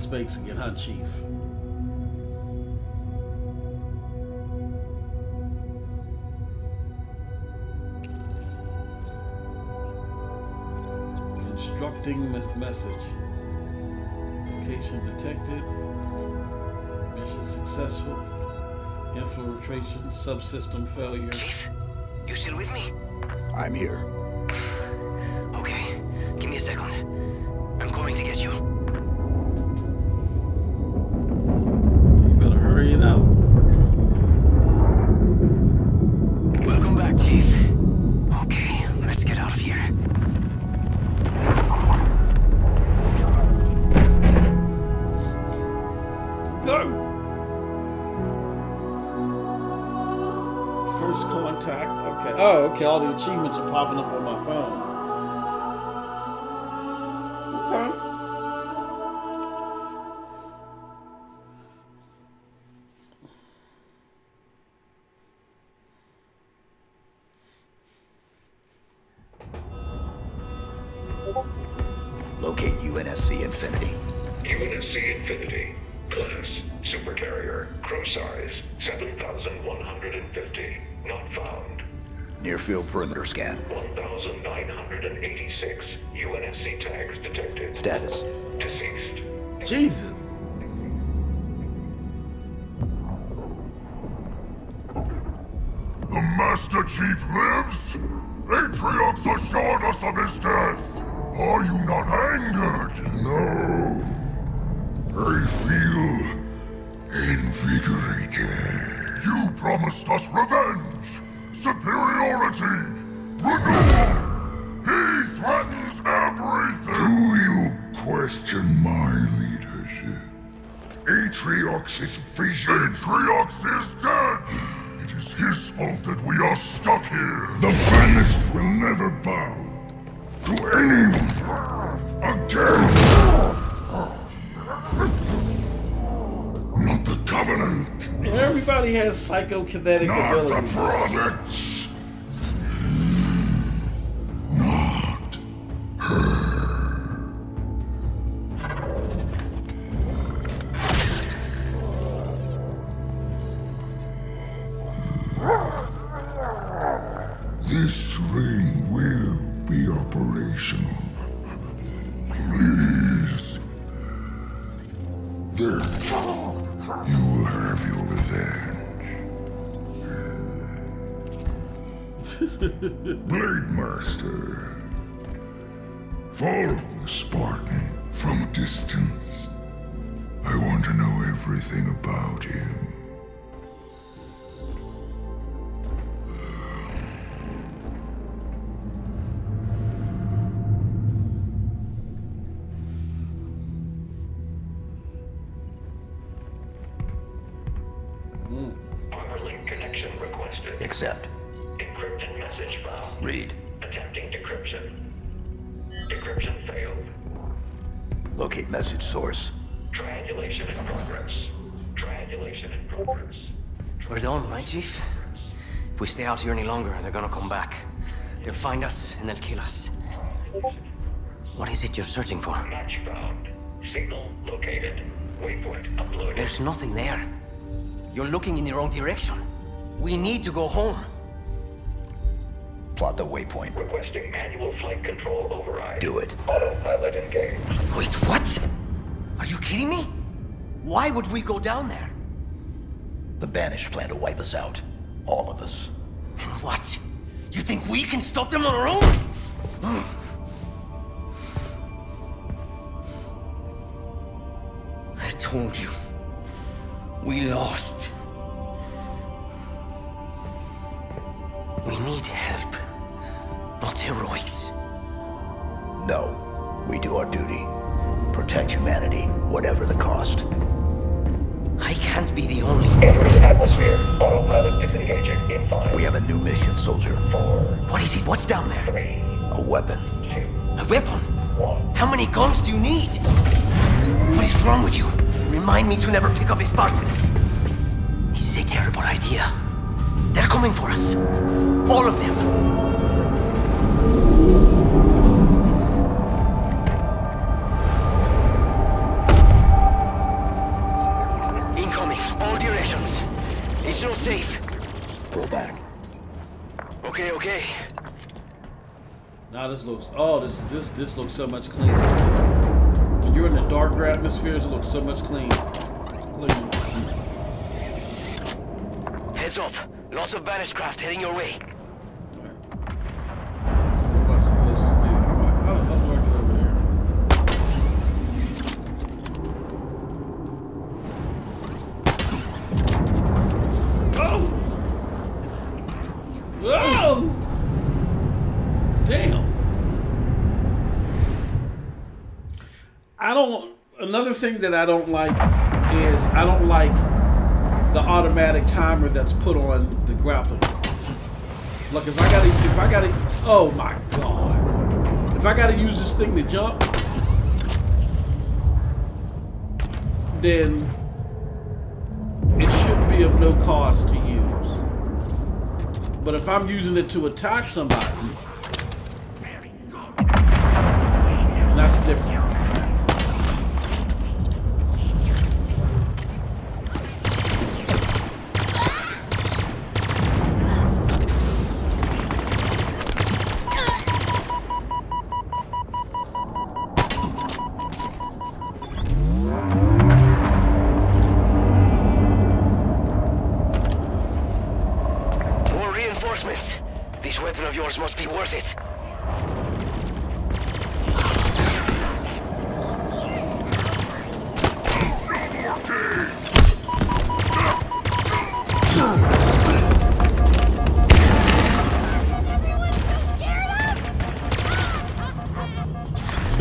Space again, huh, Chief? Constructing message. Location detected. Mission successful. Infiltration. Subsystem failure. Chief, you still with me? I'm here. Okay, give me a second. I'm coming to get you. Out. Welcome back, Chief. Okay, let's get out of here. Go! First contact, okay. Oh, okay. all the achievements are popping up on my phone. Locate U N S C Infinity. U N S C Infinity. Class, supercarrier, crew size, seven thousand one hundred fifty. Not found. Near field perimeter scan. one thousand nine hundred eighty-six U N S C tags detected. Status. Deceased. Jesus. The Master Chief lives? Atriox assured us of his death. Are you not angered? No. I feel invigorated. You promised us revenge, superiority, renewal. He threatens everything. Do you question my leadership? Atriox is vision. Atriox is dead. It is his fault that we are stuck here. The Banished will never bow to anyone again! Not the Covenant! Everybody has psychokinetic abilities. Not the products! Not her. This ring will be operational. Please. There. You will have your revenge. Blade Master. Follow the Spartan from a distance. I want to know everything about him. Accept. Encrypted message found. Read. Attempting decryption. Decryption failed. Locate message source. Triangulation in progress. Triangulation in progress. We're done, right, Chief? If we stay out here any longer, they're gonna come back. They'll find us and they'll kill us. What is it you're searching for? Match found. Signal located. Waypoint uploaded. There's nothing there. You're looking in the wrong direction. We need to go home. Plot the waypoint. Requesting manual flight control override. Do it. Autopilot engaged. Wait, what? Are you kidding me? Why would we go down there? The Banished plan to wipe us out. All of us. Then what? You think we can stop them on our own? I told you. We lost. We need help, not heroics. No, we do our duty. Protect humanity, whatever the cost. I can't be the only... Entering atmosphere. Autopilot disengaging in five. We have a new mission, soldier. Four. What is it? What's down there? Three. A weapon. Two. A weapon? One. How many guns do you need? What is wrong with you? Remind me to never pick up a Spartan. This is a terrible idea. They're coming for us. All of them. Incoming, all directions. It's not safe. Pull back. Okay, okay. Now this looks. Oh, this this this looks so much cleaner. When you're in the darker atmospheres, it looks so much clean. Clean. Heads up. Lots of Banished craft heading your way. All right. So what am I supposed to do? How, I, how the hell do I get over there? Oh! Whoa! Damn. I don't... Another thing that I don't like is I don't like... the automatic timer that's put on the grappling. Look, if I gotta, if I gotta, oh my god. If I gotta use this thing to jump, then it should be of no cost to use. But if I'm using it to attack somebody, that's different.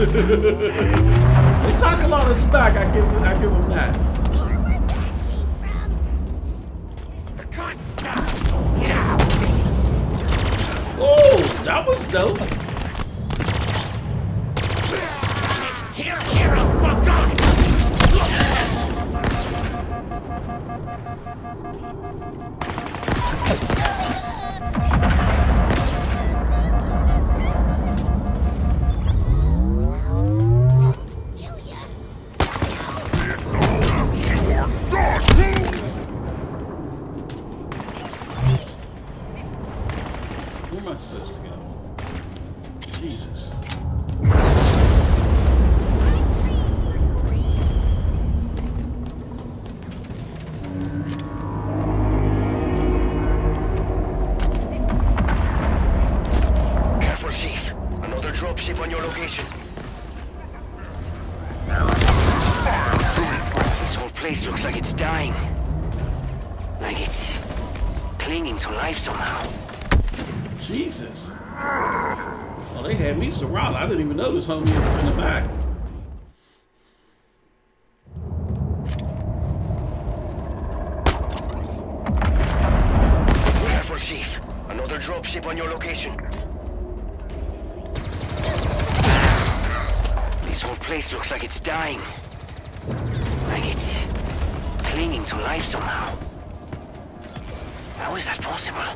They talk a lot of smack, I give I give them that. Where'd that came from? I can't stop. Get out. Oh, that was dope. This here, here, fuck off. Homie in the back. Careful, Chief. Another dropship on your location. This whole place looks like it's dying. Like it's clinging to life somehow. How is that possible?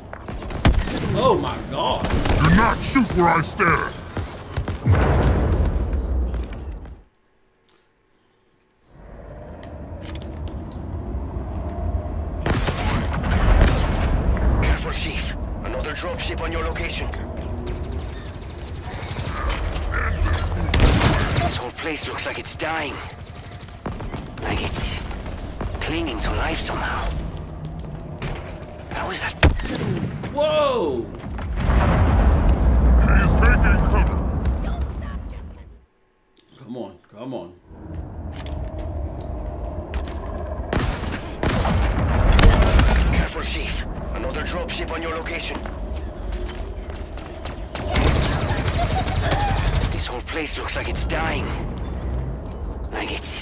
Oh my god. Do not shoot where I stand. Dying. Like it's clinging to life somehow. How is that? Whoa! He's taking cover. Don't stop, just... Come on, come on. Careful, Chief. Another dropship on your location. This whole place looks like it's dying. Like it's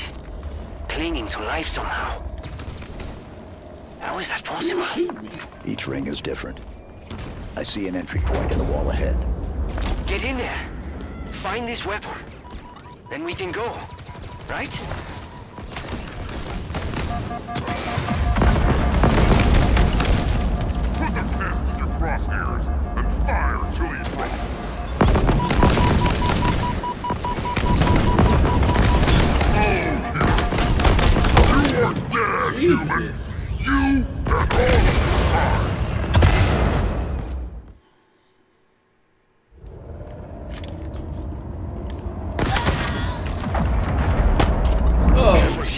clinging to life somehow. How is that possible? Each ring is different. I see an entry point in the wall ahead. Get in there. Find this weapon. Then we can go. Right? Put the pistol in your crosshairs and fire until you drop. Jesus. You oh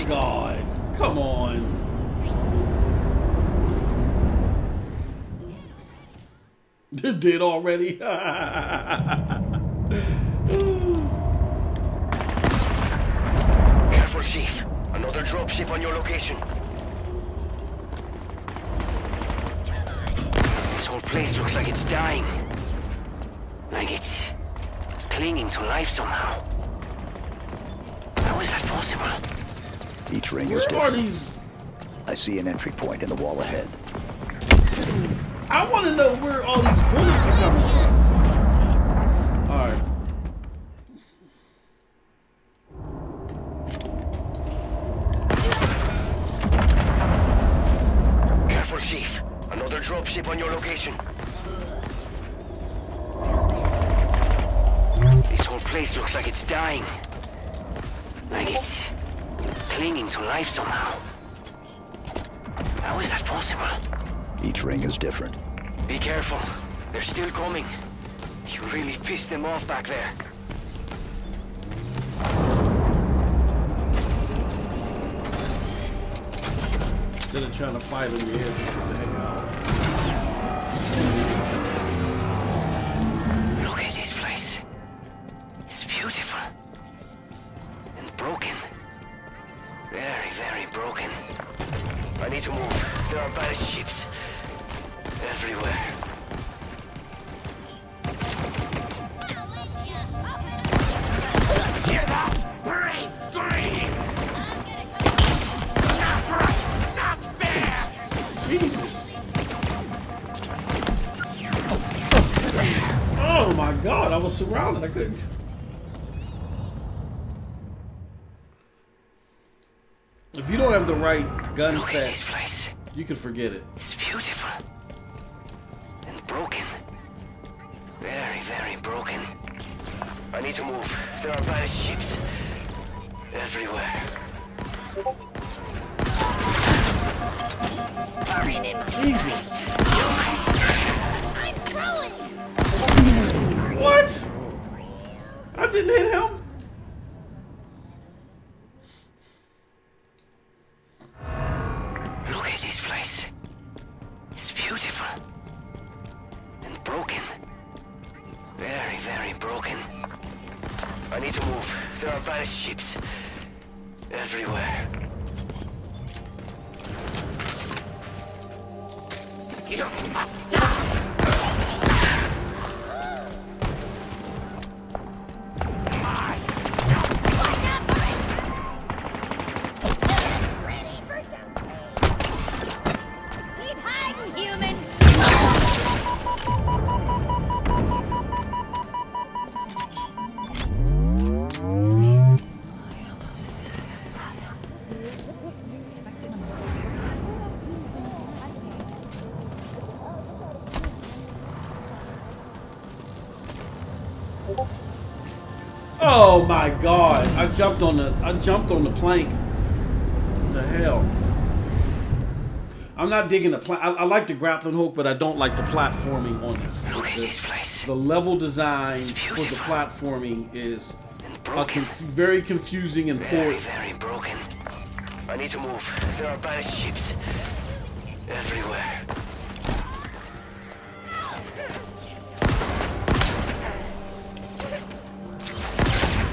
god. Come on. Did did already? Careful, Chief. Another dropship on your location. Place looks like it's dying. Like it's clinging to life somehow. How is that possible? Each ring is different. I see an entry point in the wall ahead. I want to know where all these bullets are coming from. All right. Careful, Chief. Another dropship on your location. This whole place looks like it's dying. Like it's clinging to life somehow. How is that possible? Each ring is different. Be careful. They're still coming. You really pissed them off back there. Instead of trying to fight over your head. Look at this place. It's beautiful. And broken. Very, very broken. I need to move. There are Banished ships everywhere. Hear that? Praise scream! Not right! Not fair! Jesus! Oh my God! I was surrounded. I couldn't. If you don't have the right gun Look set, at this place. You can forget it. It's beautiful. And broken. Very, very broken. I need to move. There are Banished ships everywhere. Spartan in my Jesus. I'm going. What? I didn't hit him. Ships everywhere. You must die. Ready for something. Keep hiding, human. Oh my God! I jumped on the I jumped on the plank. What the hell! I'm not digging the plank. I, I like the grappling hook, but I don't like the platforming on this. Look at this place. The level design for the platforming is a conf very confusing and poor. Very, very broken. I need to move. There are Banished ships everywhere.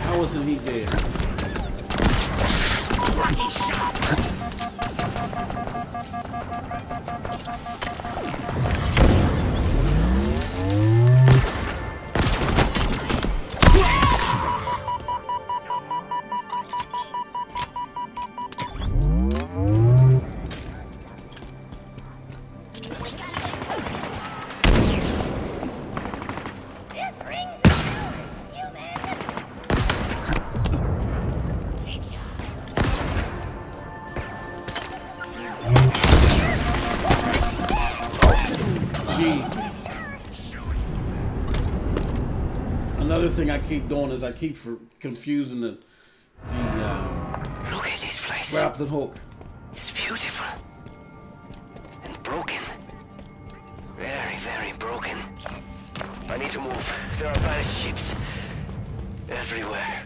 How wasn't he dead? Lucky shot. This ring's thing I keep doing is I keep for confusing the, the um, Look at this place. Grappling hook. It's beautiful and broken. Very, very broken. I need to move. There are Banished ships everywhere.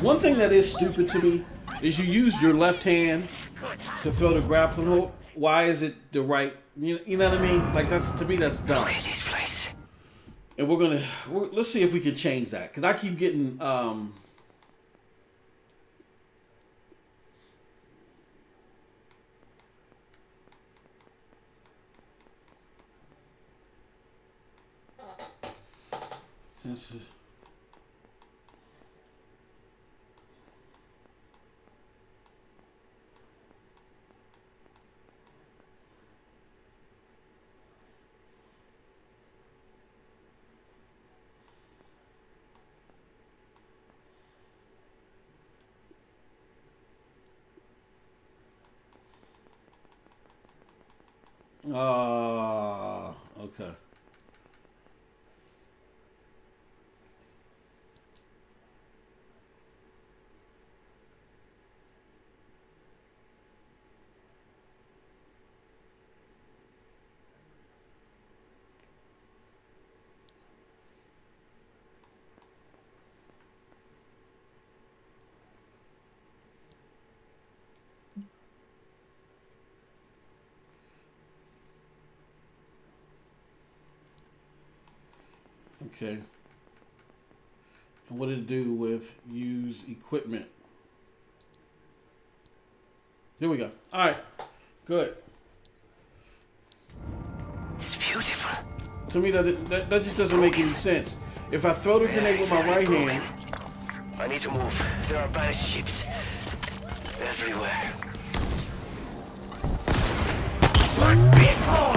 One thing that is stupid to me is you use your left hand to throw the grappling hook. Why is it the right? You, you know what I mean? Like that's to me that's dumb. Look at this place. And we're gonna we're, let's see if we can change that because I keep getting um. This is. Ah, uh, okay. Okay. And what did it do with use equipment? There we go. All right. Good. It's beautiful. To me, that that, that just doesn't make any sense. If I throw the grenade with my right hand, I need to move. There are Banished ships everywhere. One big hole.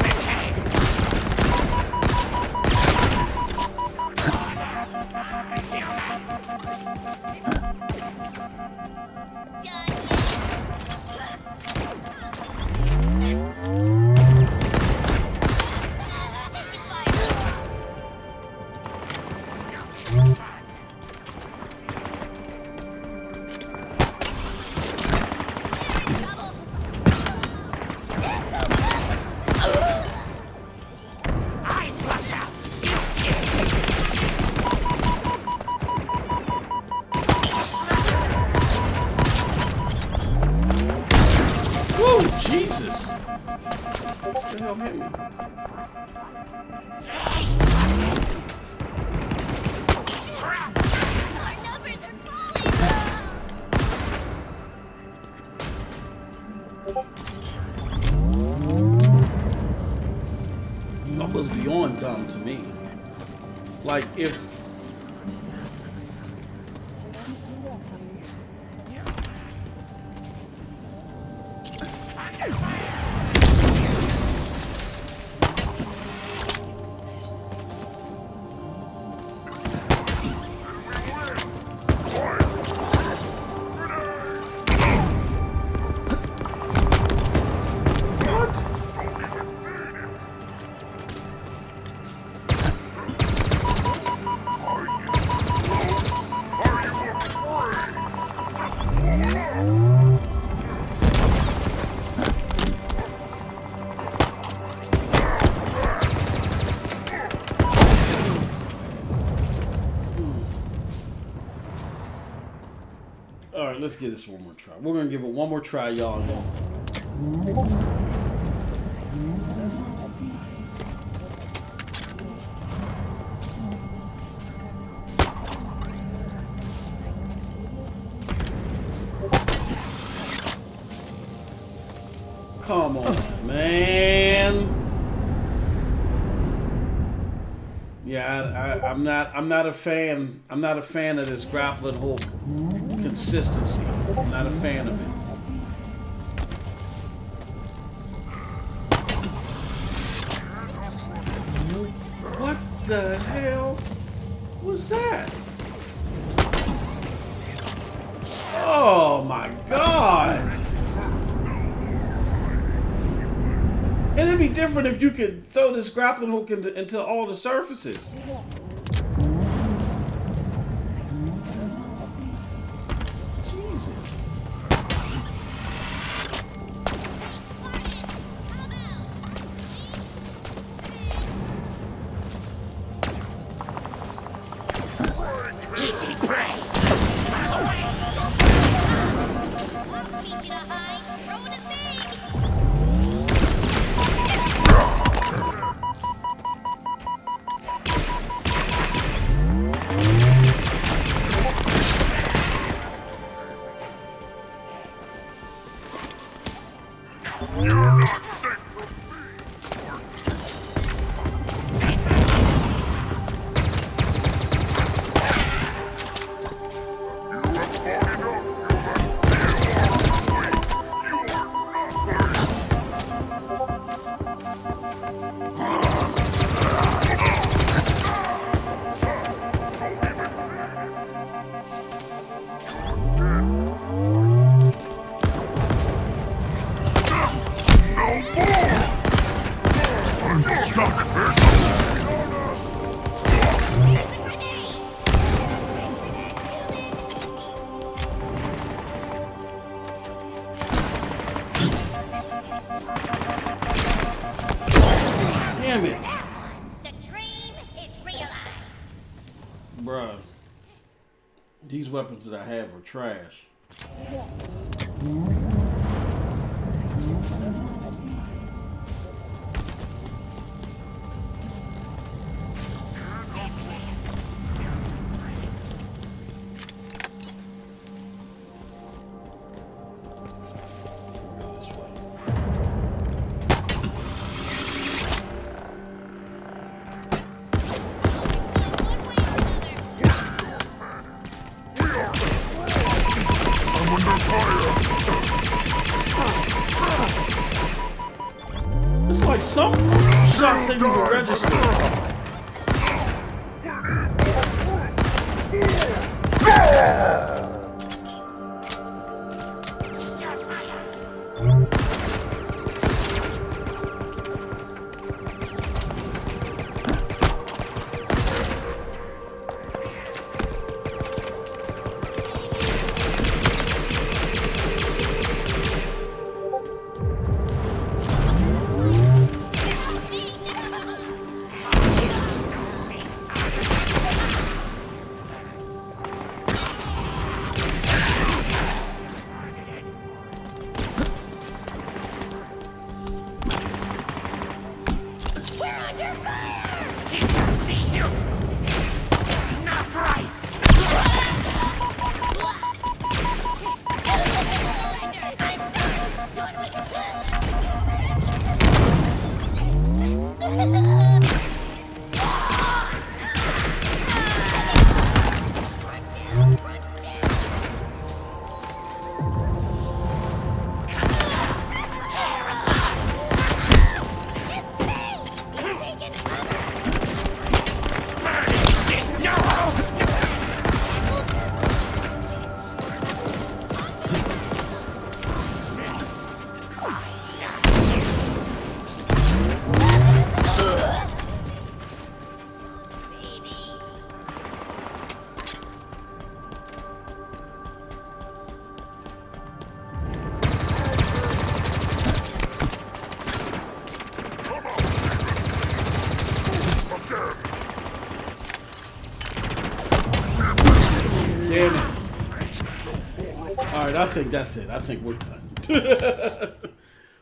Like if let's give this one more try. We're gonna give it one more try, y'all. Come on, man. Yeah, I, I, I'm not. I'm not a fan. I'm not a fan of this grappling hook. Consistency. I'm not a fan of it. What the hell was that? Oh my god! And it'd be different if you could throw this grappling hook into, into all the surfaces. These weapons that I have are trash. I think that's it. I think we're done.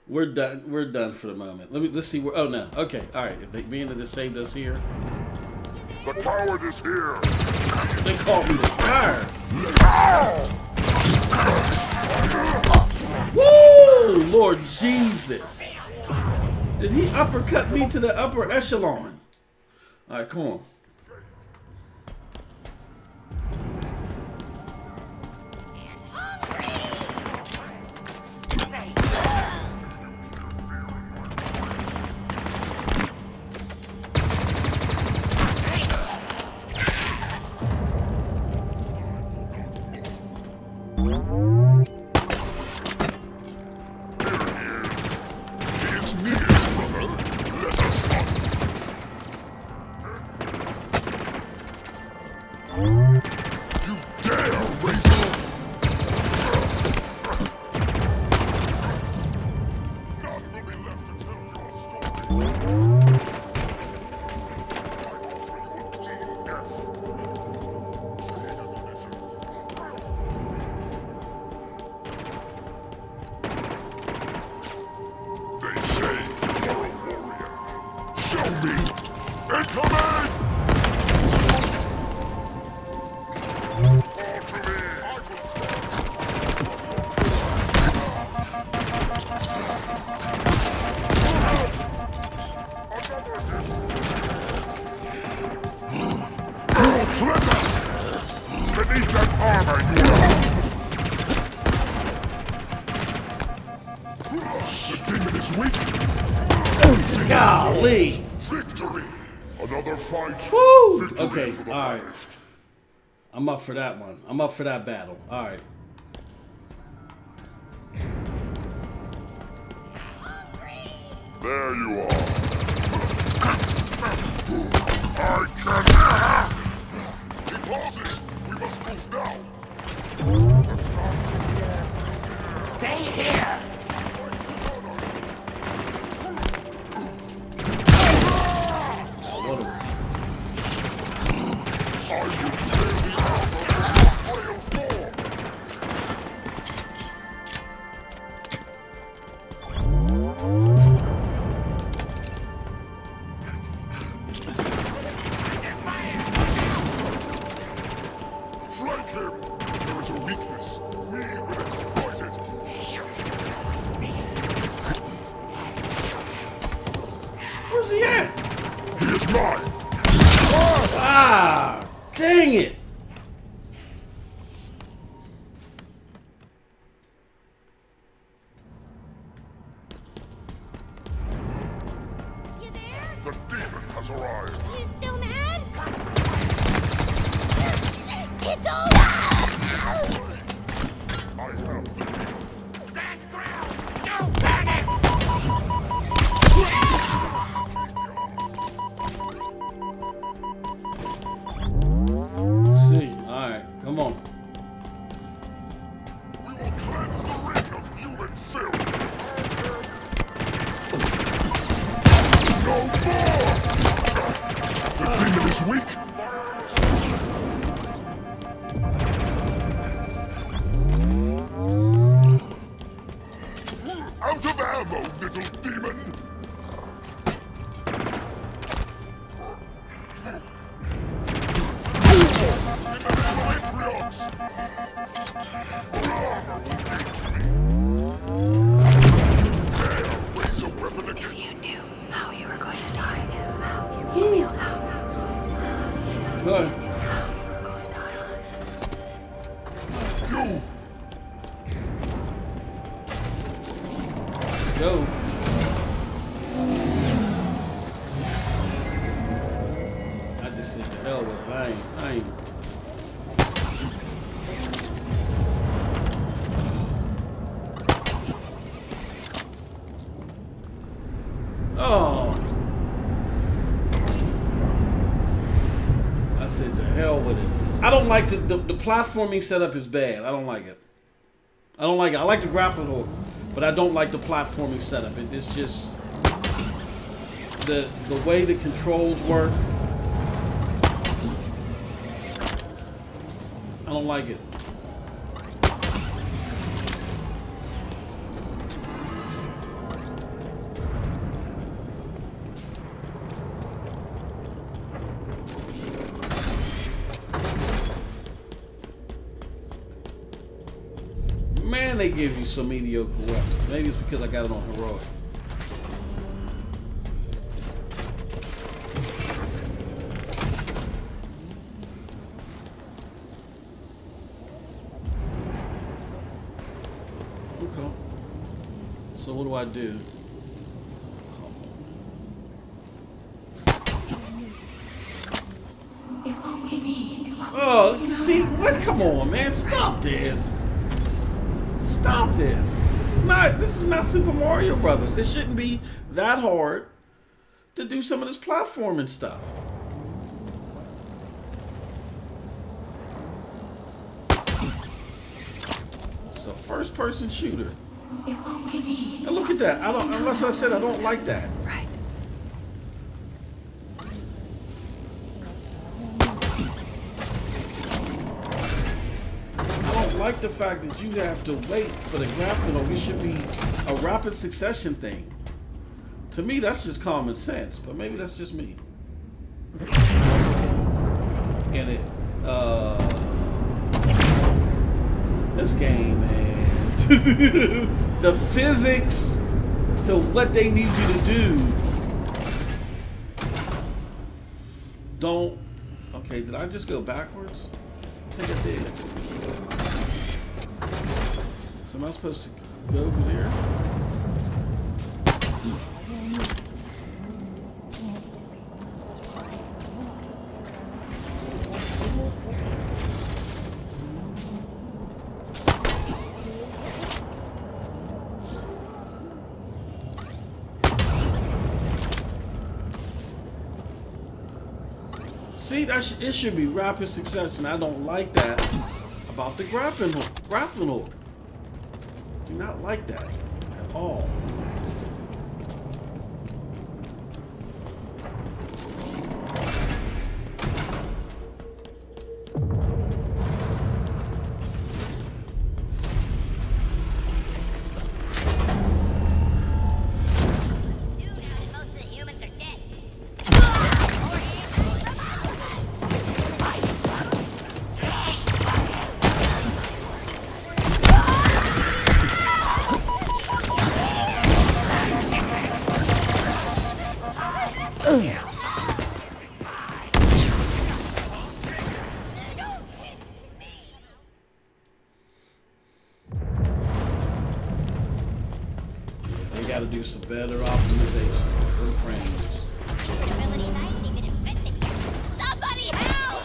We're done. We're done for the moment. Let me let's see where. Oh no. Okay. All right. If they mean that it saved us here. The power is here. They call me the fire. Woo! Lord Jesus! Did he uppercut me to the upper echelon? All right. Come on. Okay, alright. I'm up for that one. I'm up for that battle. Alright. There you are. I can't. He pauses. We must move now. Stay here. What a... Are you taking out clear. There is a weakness. We will exploit it. Where's he at? He is mine. Ah, dang it. Like the, the, the platforming setup is bad. I don't like it. I don't like it. I like the grappling hook, but I don't like the platforming setup. It, it's just the the way the controls work. I don't like it. They give you some mediocre weapons. Maybe it's because I got it on heroic. Okay. So what do I do? Oh, see what? Come on, man! Stop this. Stop this. This is not this is not Super Mario Brothers. It shouldn't be that hard to do some of this platforming stuff. It's a first person shooter. It won't be me. Now look at that. I don't unless I said I don't like that. Right. I like the fact that you have to wait for the grappling hook. It should be a rapid succession thing. To me, that's just common sense, but maybe that's just me. And it, uh, this game, man, the physics to what they need you to do. Don't. Okay, did I just go backwards? I think I did. So am I supposed to go over there? See, that sh it should be rapid succession. I don't like that about the grappling hook. Grappling hook. Do not like that at all. gotta do some better optimization for friends. Somebody help!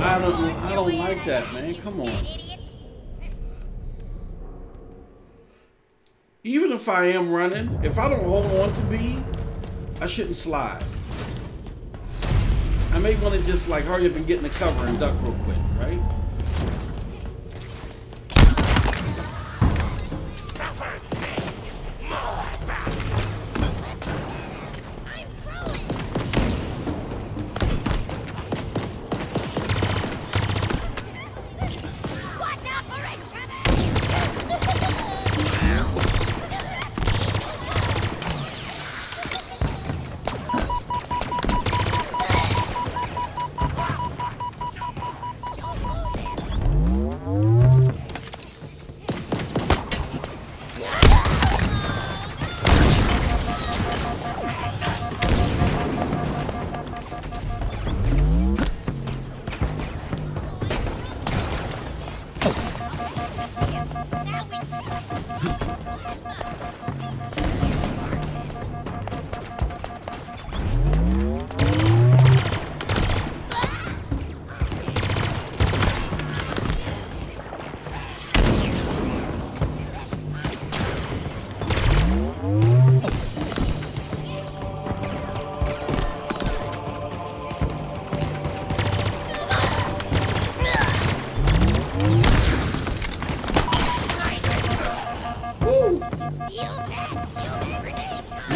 I don't I don't like that, man. Come on. Even if I am running, if I don't hold on to B, I shouldn't slide. I may want to just like hurry up and get in the cover and duck real quick, right?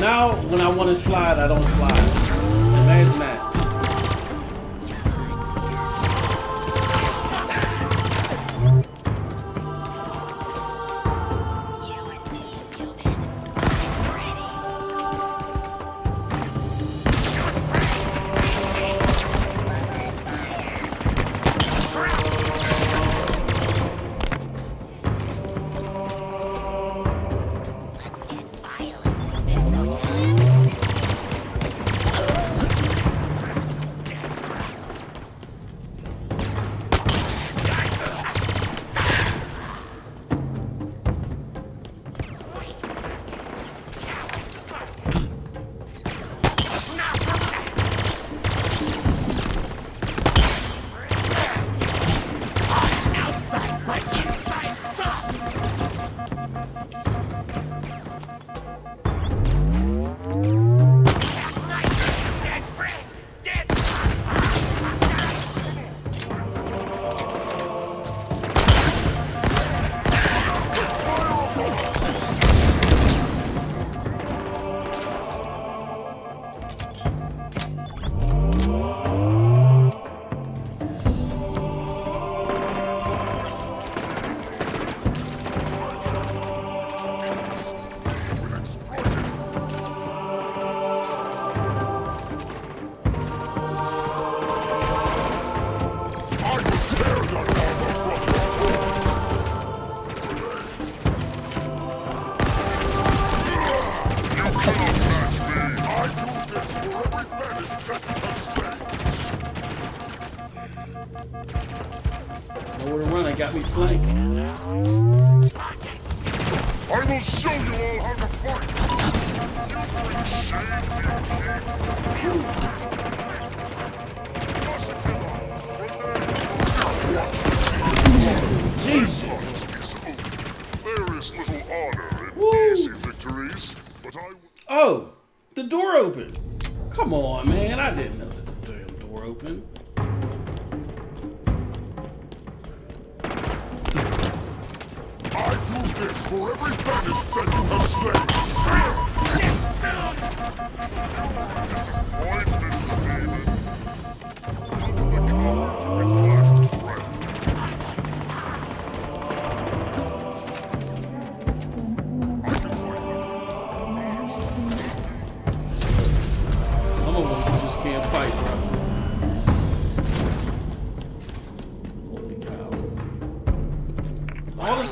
Now, when I want to slide, I don't slide. Imagine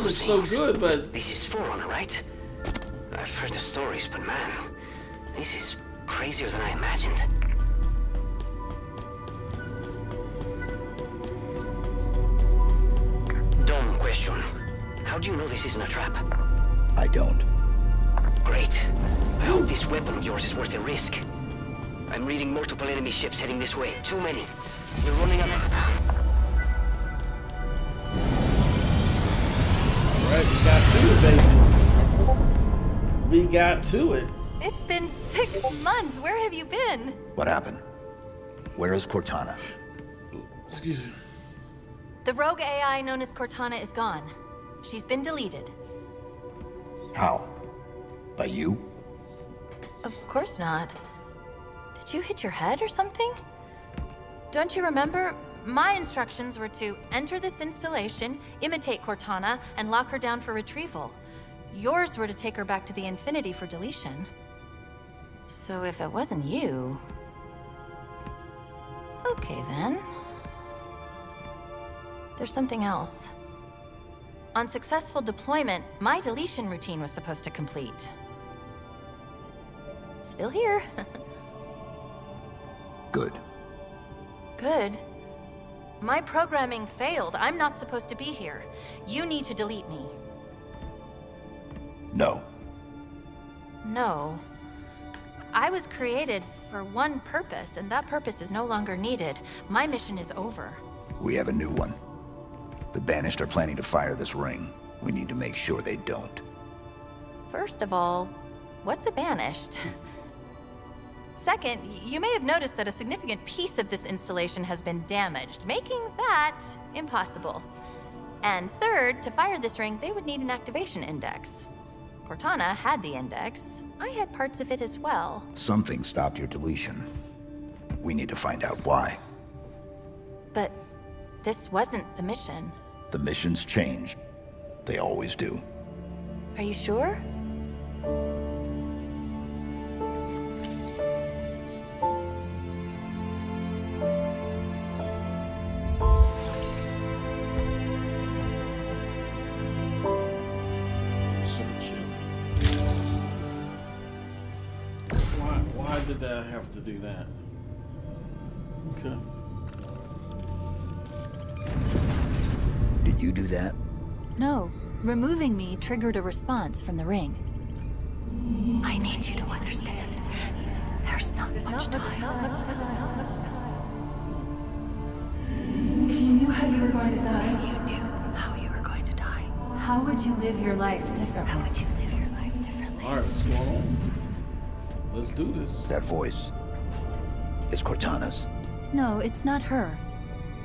so good, but this is Forerunner, right? I've heard the stories, but man, this is crazier than I imagined. question. How do you know this isn't a trap? I don't. Great. I hope this weapon of yours is worth a risk. I'm reading multiple enemy ships heading this way. Too many. We're running out of... Alright, we got to it, baby. We got to it. It's been six months. Where have you been? What happened? Where is Cortana? Excuse me. The rogue A I known as Cortana is gone. She's been deleted. How? By you? Of course not. Did you hit your head or something? Don't you remember? My instructions were to enter this installation, imitate Cortana, and lock her down for retrieval. Yours were to take her back to the Infinity for deletion. So if it wasn't you... Okay then. There's something else. On successful deployment, my deletion routine was supposed to complete. Still here. Good. Good? My programming failed. I'm not supposed to be here. You need to delete me. No. No. I was created for one purpose, and that purpose is no longer needed. My mission is over. We have a new one. The Banished are planning to fire this ring. We need to make sure they don't. First of all, what's a Banished? Second, you may have noticed that a significant piece of this installation has been damaged, making that impossible. And third, to fire this ring, they would need an activation index. Cortana had the index. I had parts of it as well. Something stopped your deletion. We need to find out why. But this wasn't the mission. The missions changed. They always do. Are you sure? I have to do that. Okay. Did you do that? No. Removing me triggered a response from the ring. I need you to understand. There's not There's much not time. Much, not much time. If you knew how you were going to die, if you knew how you were going to die, how would you live your life differently? How would you live your life differently? All right, so let's do this. That voice is Cortana's. No, it's not her.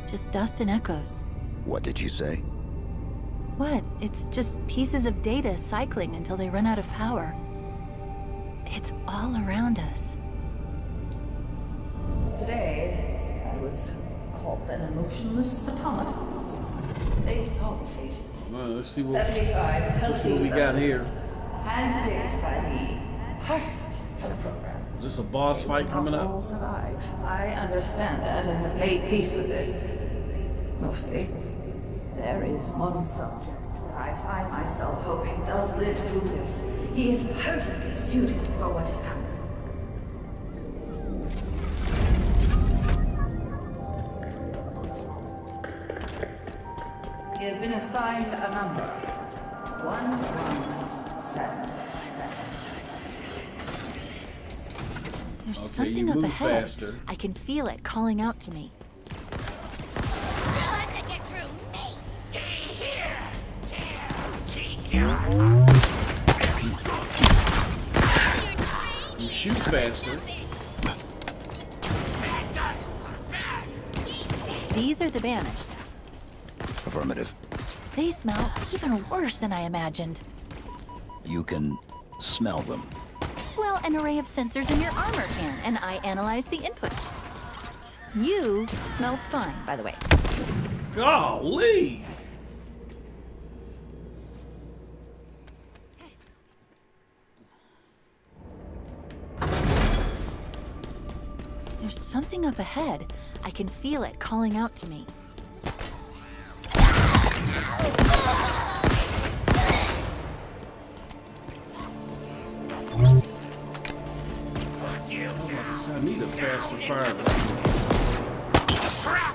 Just dust and echoes. What did you say? What? It's just pieces of data cycling until they run out of power. It's all around us. Today, I was called an emotionless automaton. They saw the faces. Well, let's see what, seventy-five let's see what we got here. Handpicked by the... program. Is this a boss they fight coming up? Survive. I understand that and have made peace with it. Mostly. There is one subject that I find myself hoping does live through this. He is perfectly suited for what is coming. He has been assigned a number. one one seven. There's okay, something up ahead. Faster. I can feel it calling out to me. You shoot faster. These are the Banished. Affirmative. They smell even worse than I imagined. You can smell them. Well, an array of sensors in your armor can, and I analyze the input. You smell fine, by the way. Golly! There's something up ahead. I can feel it calling out to me. I need a faster fire. Right?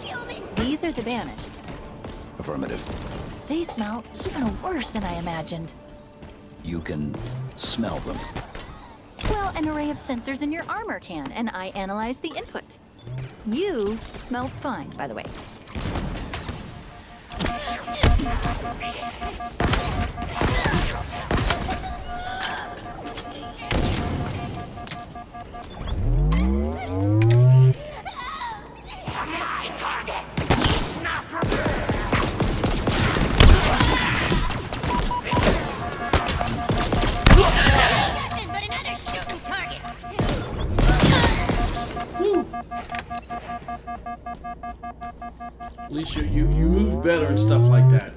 Human. These are the Banished. Affirmative. They smell even worse than I imagined. You can smell them. Well, an array of sensors in your armor can, and I analyze the input. You smell fine, by the way. At least you, you, you move better and stuff like that.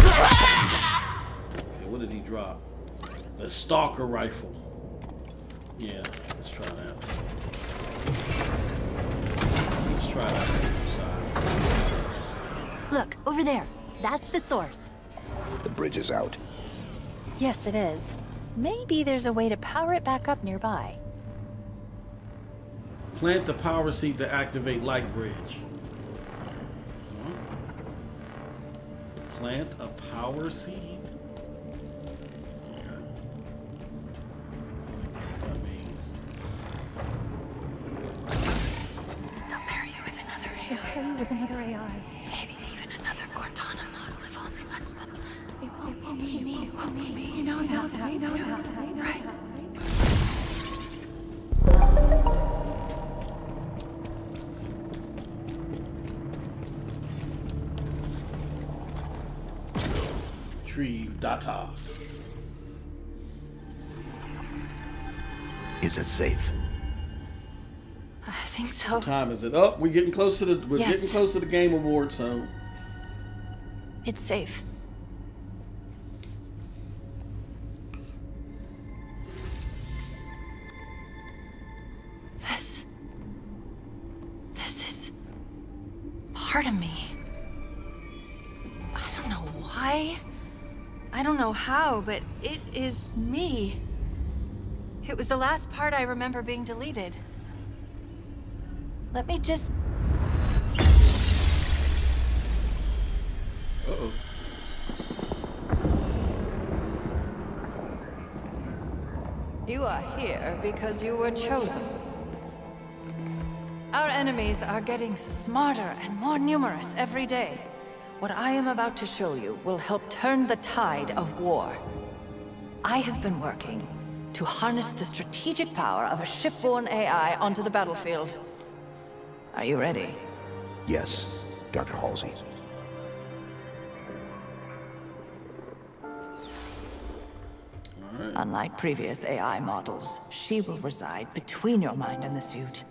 Okay, what did he drop? The Stalker Rifle. Yeah, let's try that. Let's try that side. Look, over there. That's the source. The bridge is out. Yes, it is. Maybe there's a way to power it back up nearby. Plant the power seed to activate light bridge. Huh? Plant a power seed? Okay. That means... They'll pair you with another A I. They'll pair you with another A I. Maybe even another Cortana model if Halsey lets them. It won't be me, me, it won't be me. You know that, I know that, I know that. Data. Is it safe? I think so. What time is it? Oh, we're getting close to the we're yes. getting close to the game award, so it's safe. This this is part of me. I don't know why. I don't know how, but it is me. It was the last part I remember being deleted. Let me just... Uh-oh. You are here because you were chosen. Our enemies are getting smarter and more numerous every day. What I am about to show you will help turn the tide of war. I have been working to harness the strategic power of a shipborne A I onto the battlefield. Are you ready? Yes, Doctor Halsey. Unlike previous A I models, she will reside between your mind and the suit,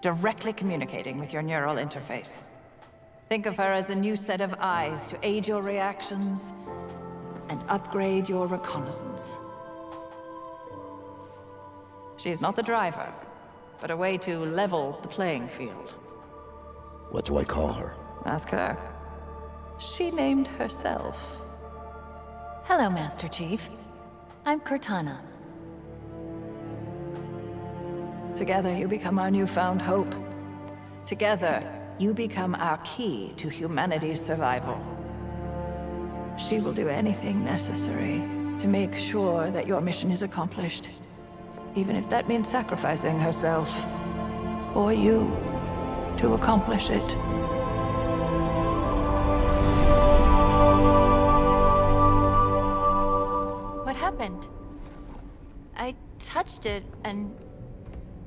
directly communicating with your neural interface. Think of her as a new set of eyes to aid your reactions and upgrade your reconnaissance. She's not the driver, but a way to level the playing field. What do I call her? Ask her. She named herself. Hello, Master Chief. I'm Cortana. Together, you become our newfound hope. Together, you become our key to humanity's survival. She will do anything necessary to make sure that your mission is accomplished, even if that means sacrificing herself or you to accomplish it. What happened? I touched it and...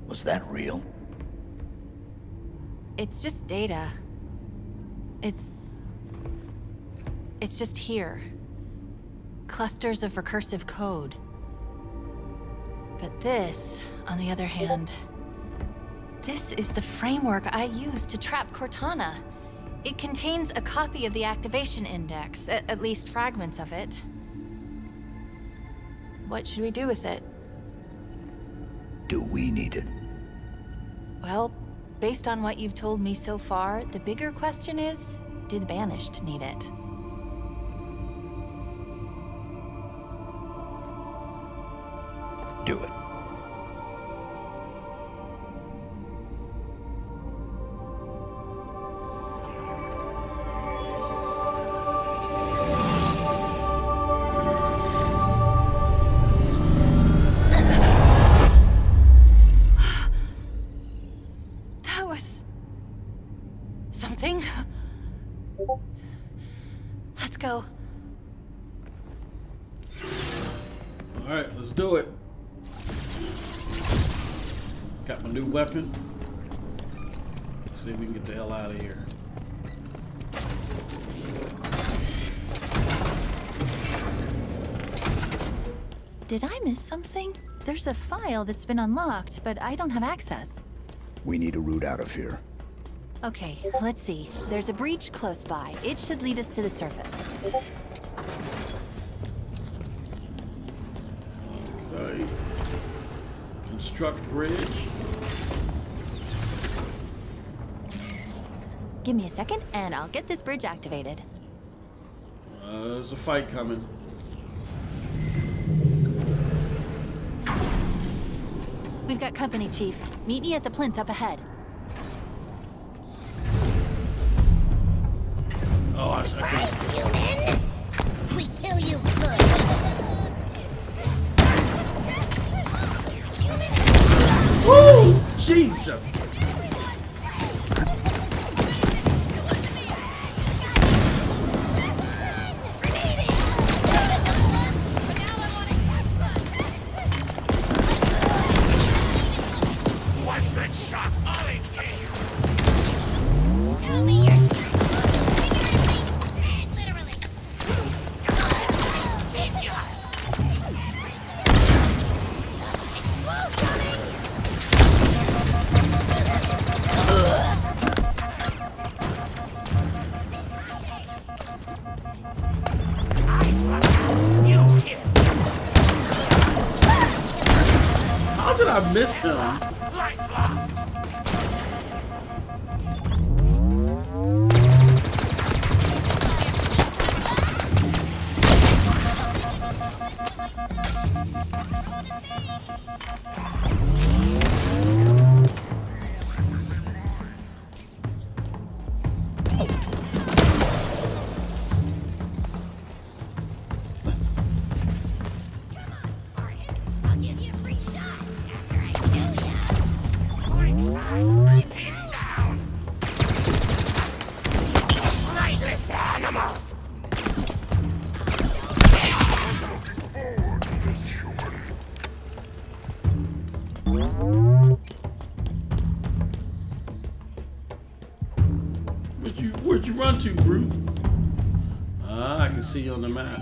Was that real? It's just data. It's... It's just here. Clusters of recursive code. But this, on the other hand... This is the framework I use to trap Cortana. It contains a copy of the activation index, at, at least fragments of it. What should we do with it? Do we need it? Well... Based on what you've told me so far, the bigger question is, do the Banished need it? Do it. go. Alright, let's do it. Got my new weapon. Let's see if we can get the hell out of here. Did I miss something? There's a file that's been unlocked, but I don't have access. We need a route out of here. Okay, let's see. There's a breach close by. It should lead us to the surface. Okay. Construct bridge. Give me a second, and I'll get this bridge activated. Uh, there's a fight coming. We've got company, Chief. Meet me at the plinth up ahead. Oh, I surprise, human! We kill you good. Woo! Jesus! See on the map.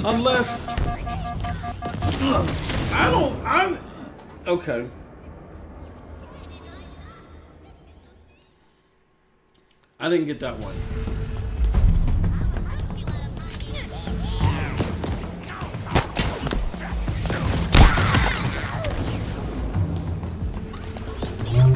Unless I don't, I'm okay. I didn't get that one. You'll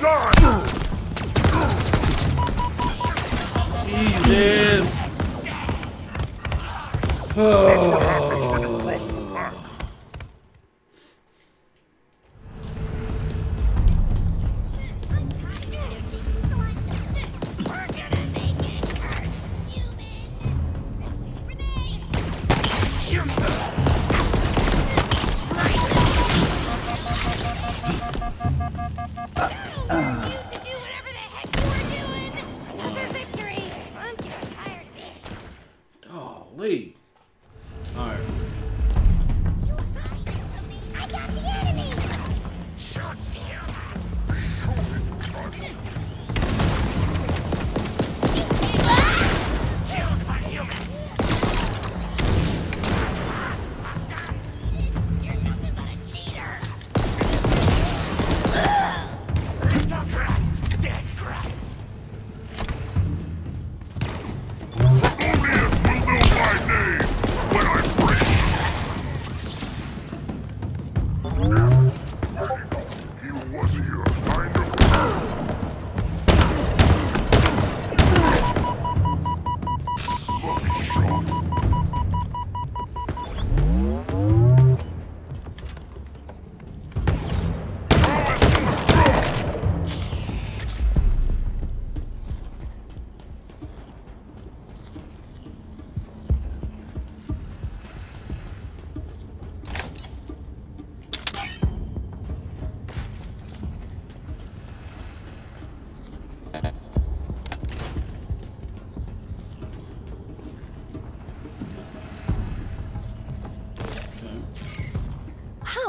die! Jesus. Oh.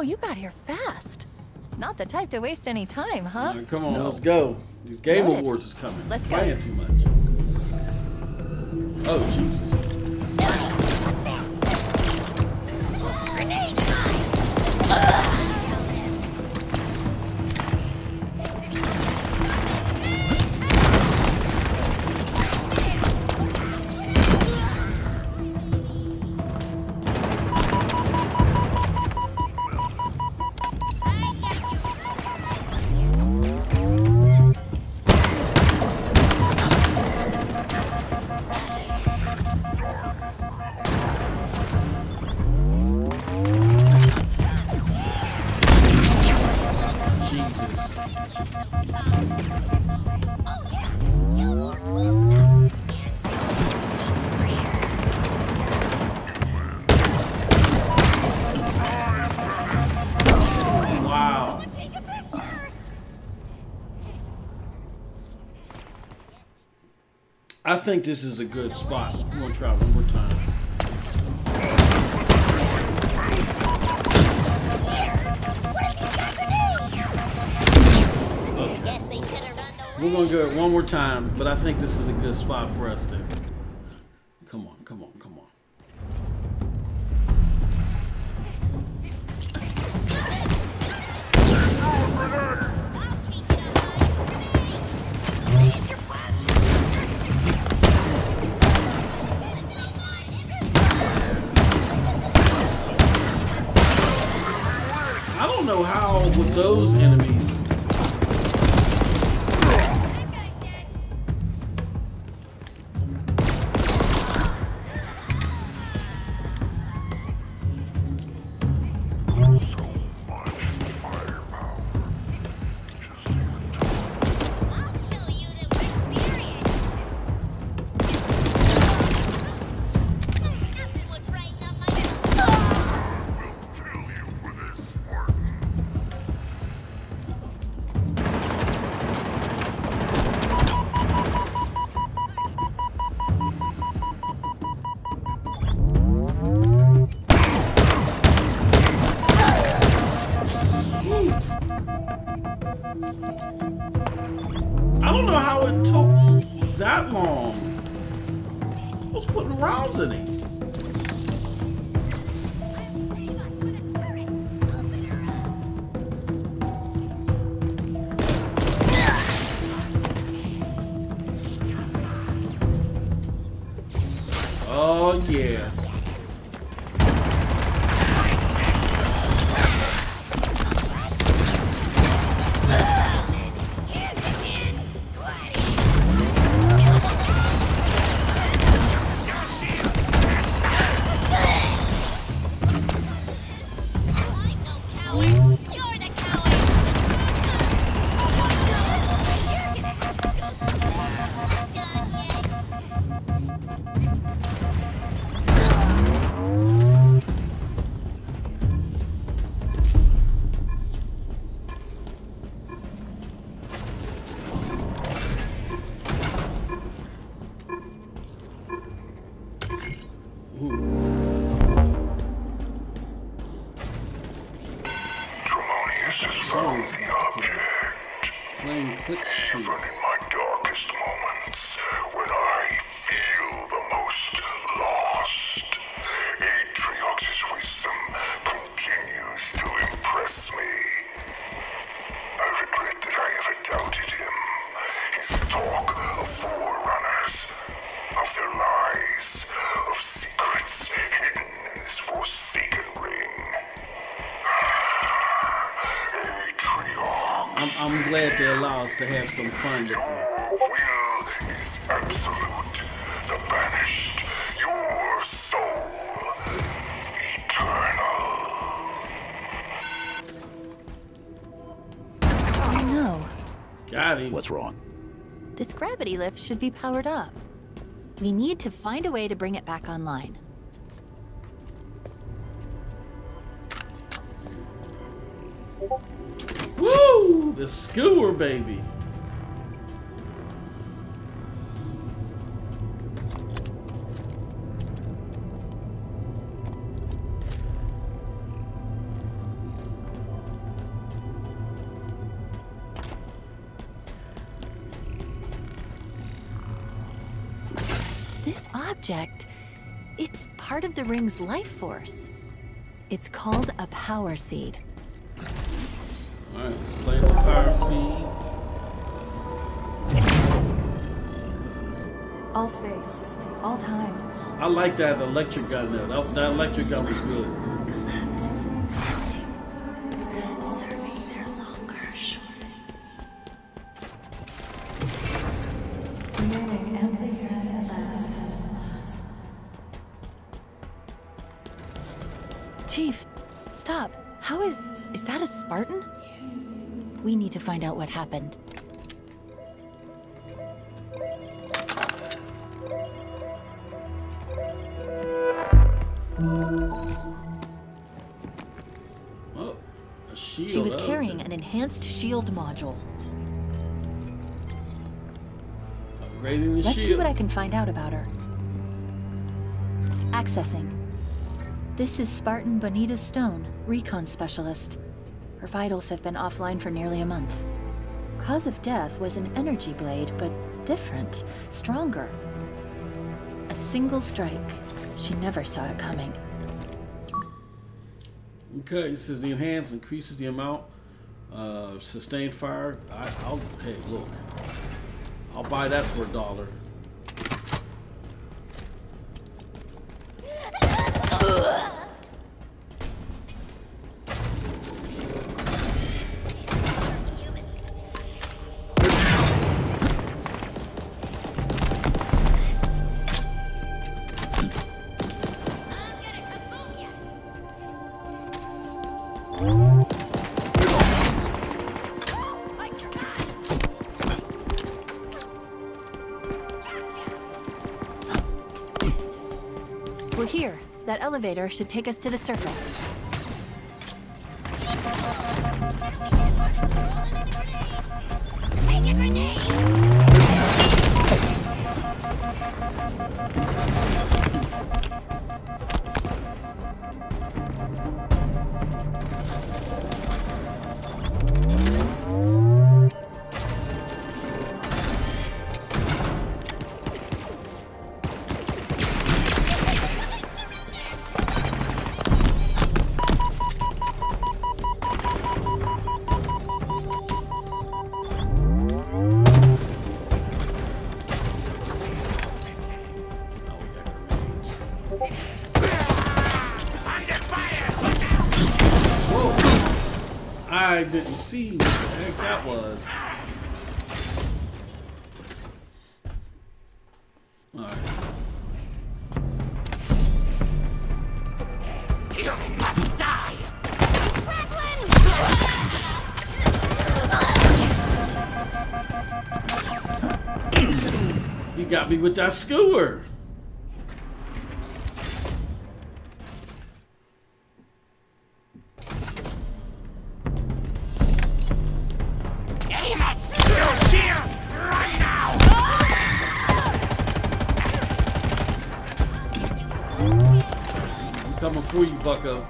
You got here fast. Not the type to waste any time, huh? Right, come on, no. Let's go. These game Noted. awards is coming. Let's go. Playing too much. Oh Jesus! I think this is a good spot. We're gonna try one more time. Okay. We're gonna go it one more time, but I think this is a good spot for us to. Come on, come on, come on. Those enemies. Disassemble the object. Playing clicks to even in my darkest moments, when I feel the most lost, Atriox's wisdom continues to impress me. I regret that I ever doubted him. His talk of forerunners, of their lies, of secrets hidden in this forsaken ring. Atriox. I'm, I'm glad they allow us to have some fun with them. What's wrong? This gravity lift should be powered up. We need to find a way to bring it back online. Woo! The skewer, baby. It's part of the ring's life force. It's called a power seed. All right, let's play the power seed. All space, all time. I like that electric gun though. That, that electric gun was good. We need to find out what happened. Oh, a shield. She was carrying an enhanced shield module. Upgrading the shield. Let's see what I can find out about her. Accessing. This is Spartan Bonita Stone, Recon Specialist. Her vitals have been offline for nearly a month. Cause of death was an energy blade, but different, stronger. A single strike. She never saw it coming. Okay, this is the enhance, increases the amount of uh, sustained fire. I, I'll, hey, look. I'll buy that for a dollar. The elevator should take us to the surface. I didn't see what the heck that was. Alright. You got me with that skewer. Bucko.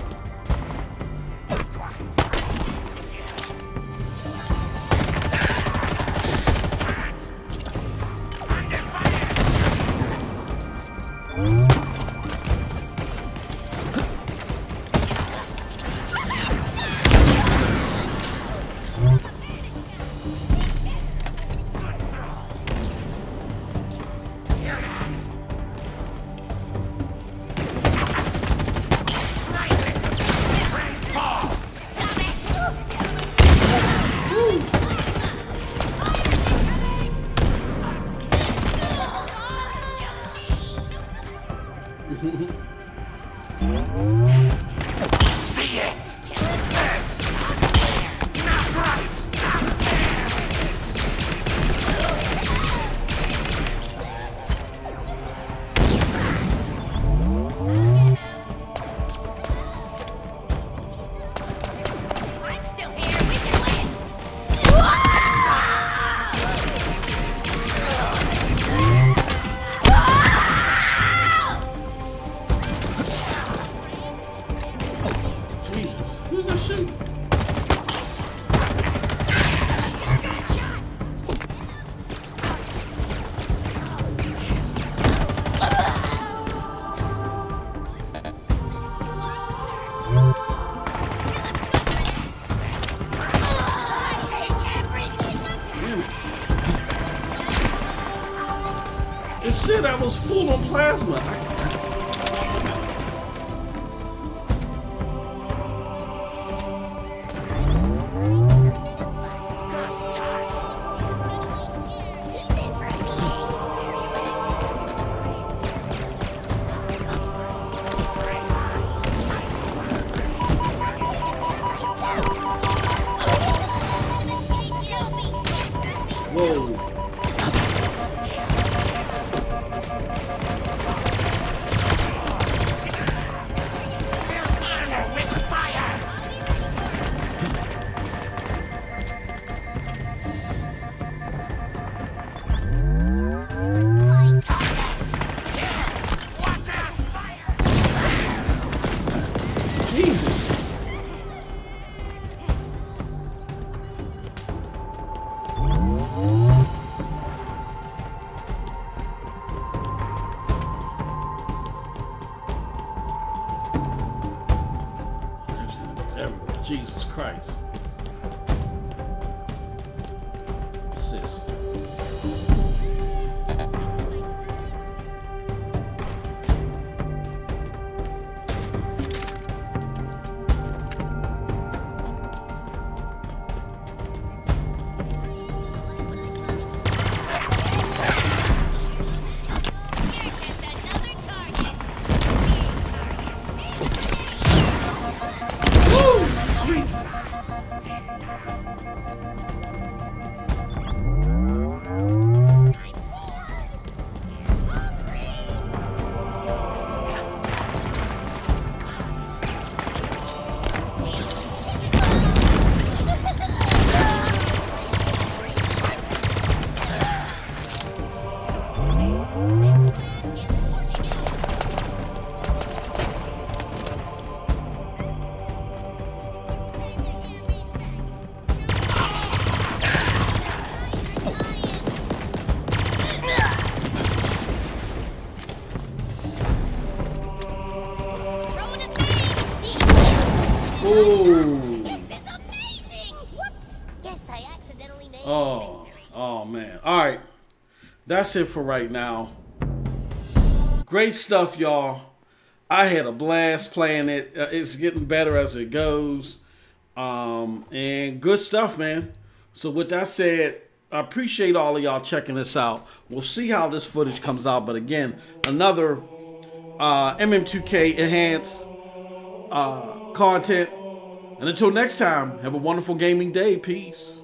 shit, I was full on plasma. I That's it for right now. Great stuff, y'all. I had a blast playing it. Uh, it's getting better as it goes. Um, and good stuff, man. So with that said, I appreciate all of y'all checking this out. We'll see how this footage comes out. But again, another uh, M M two K enhanced uh, content. And until next time, have a wonderful gaming day. Peace.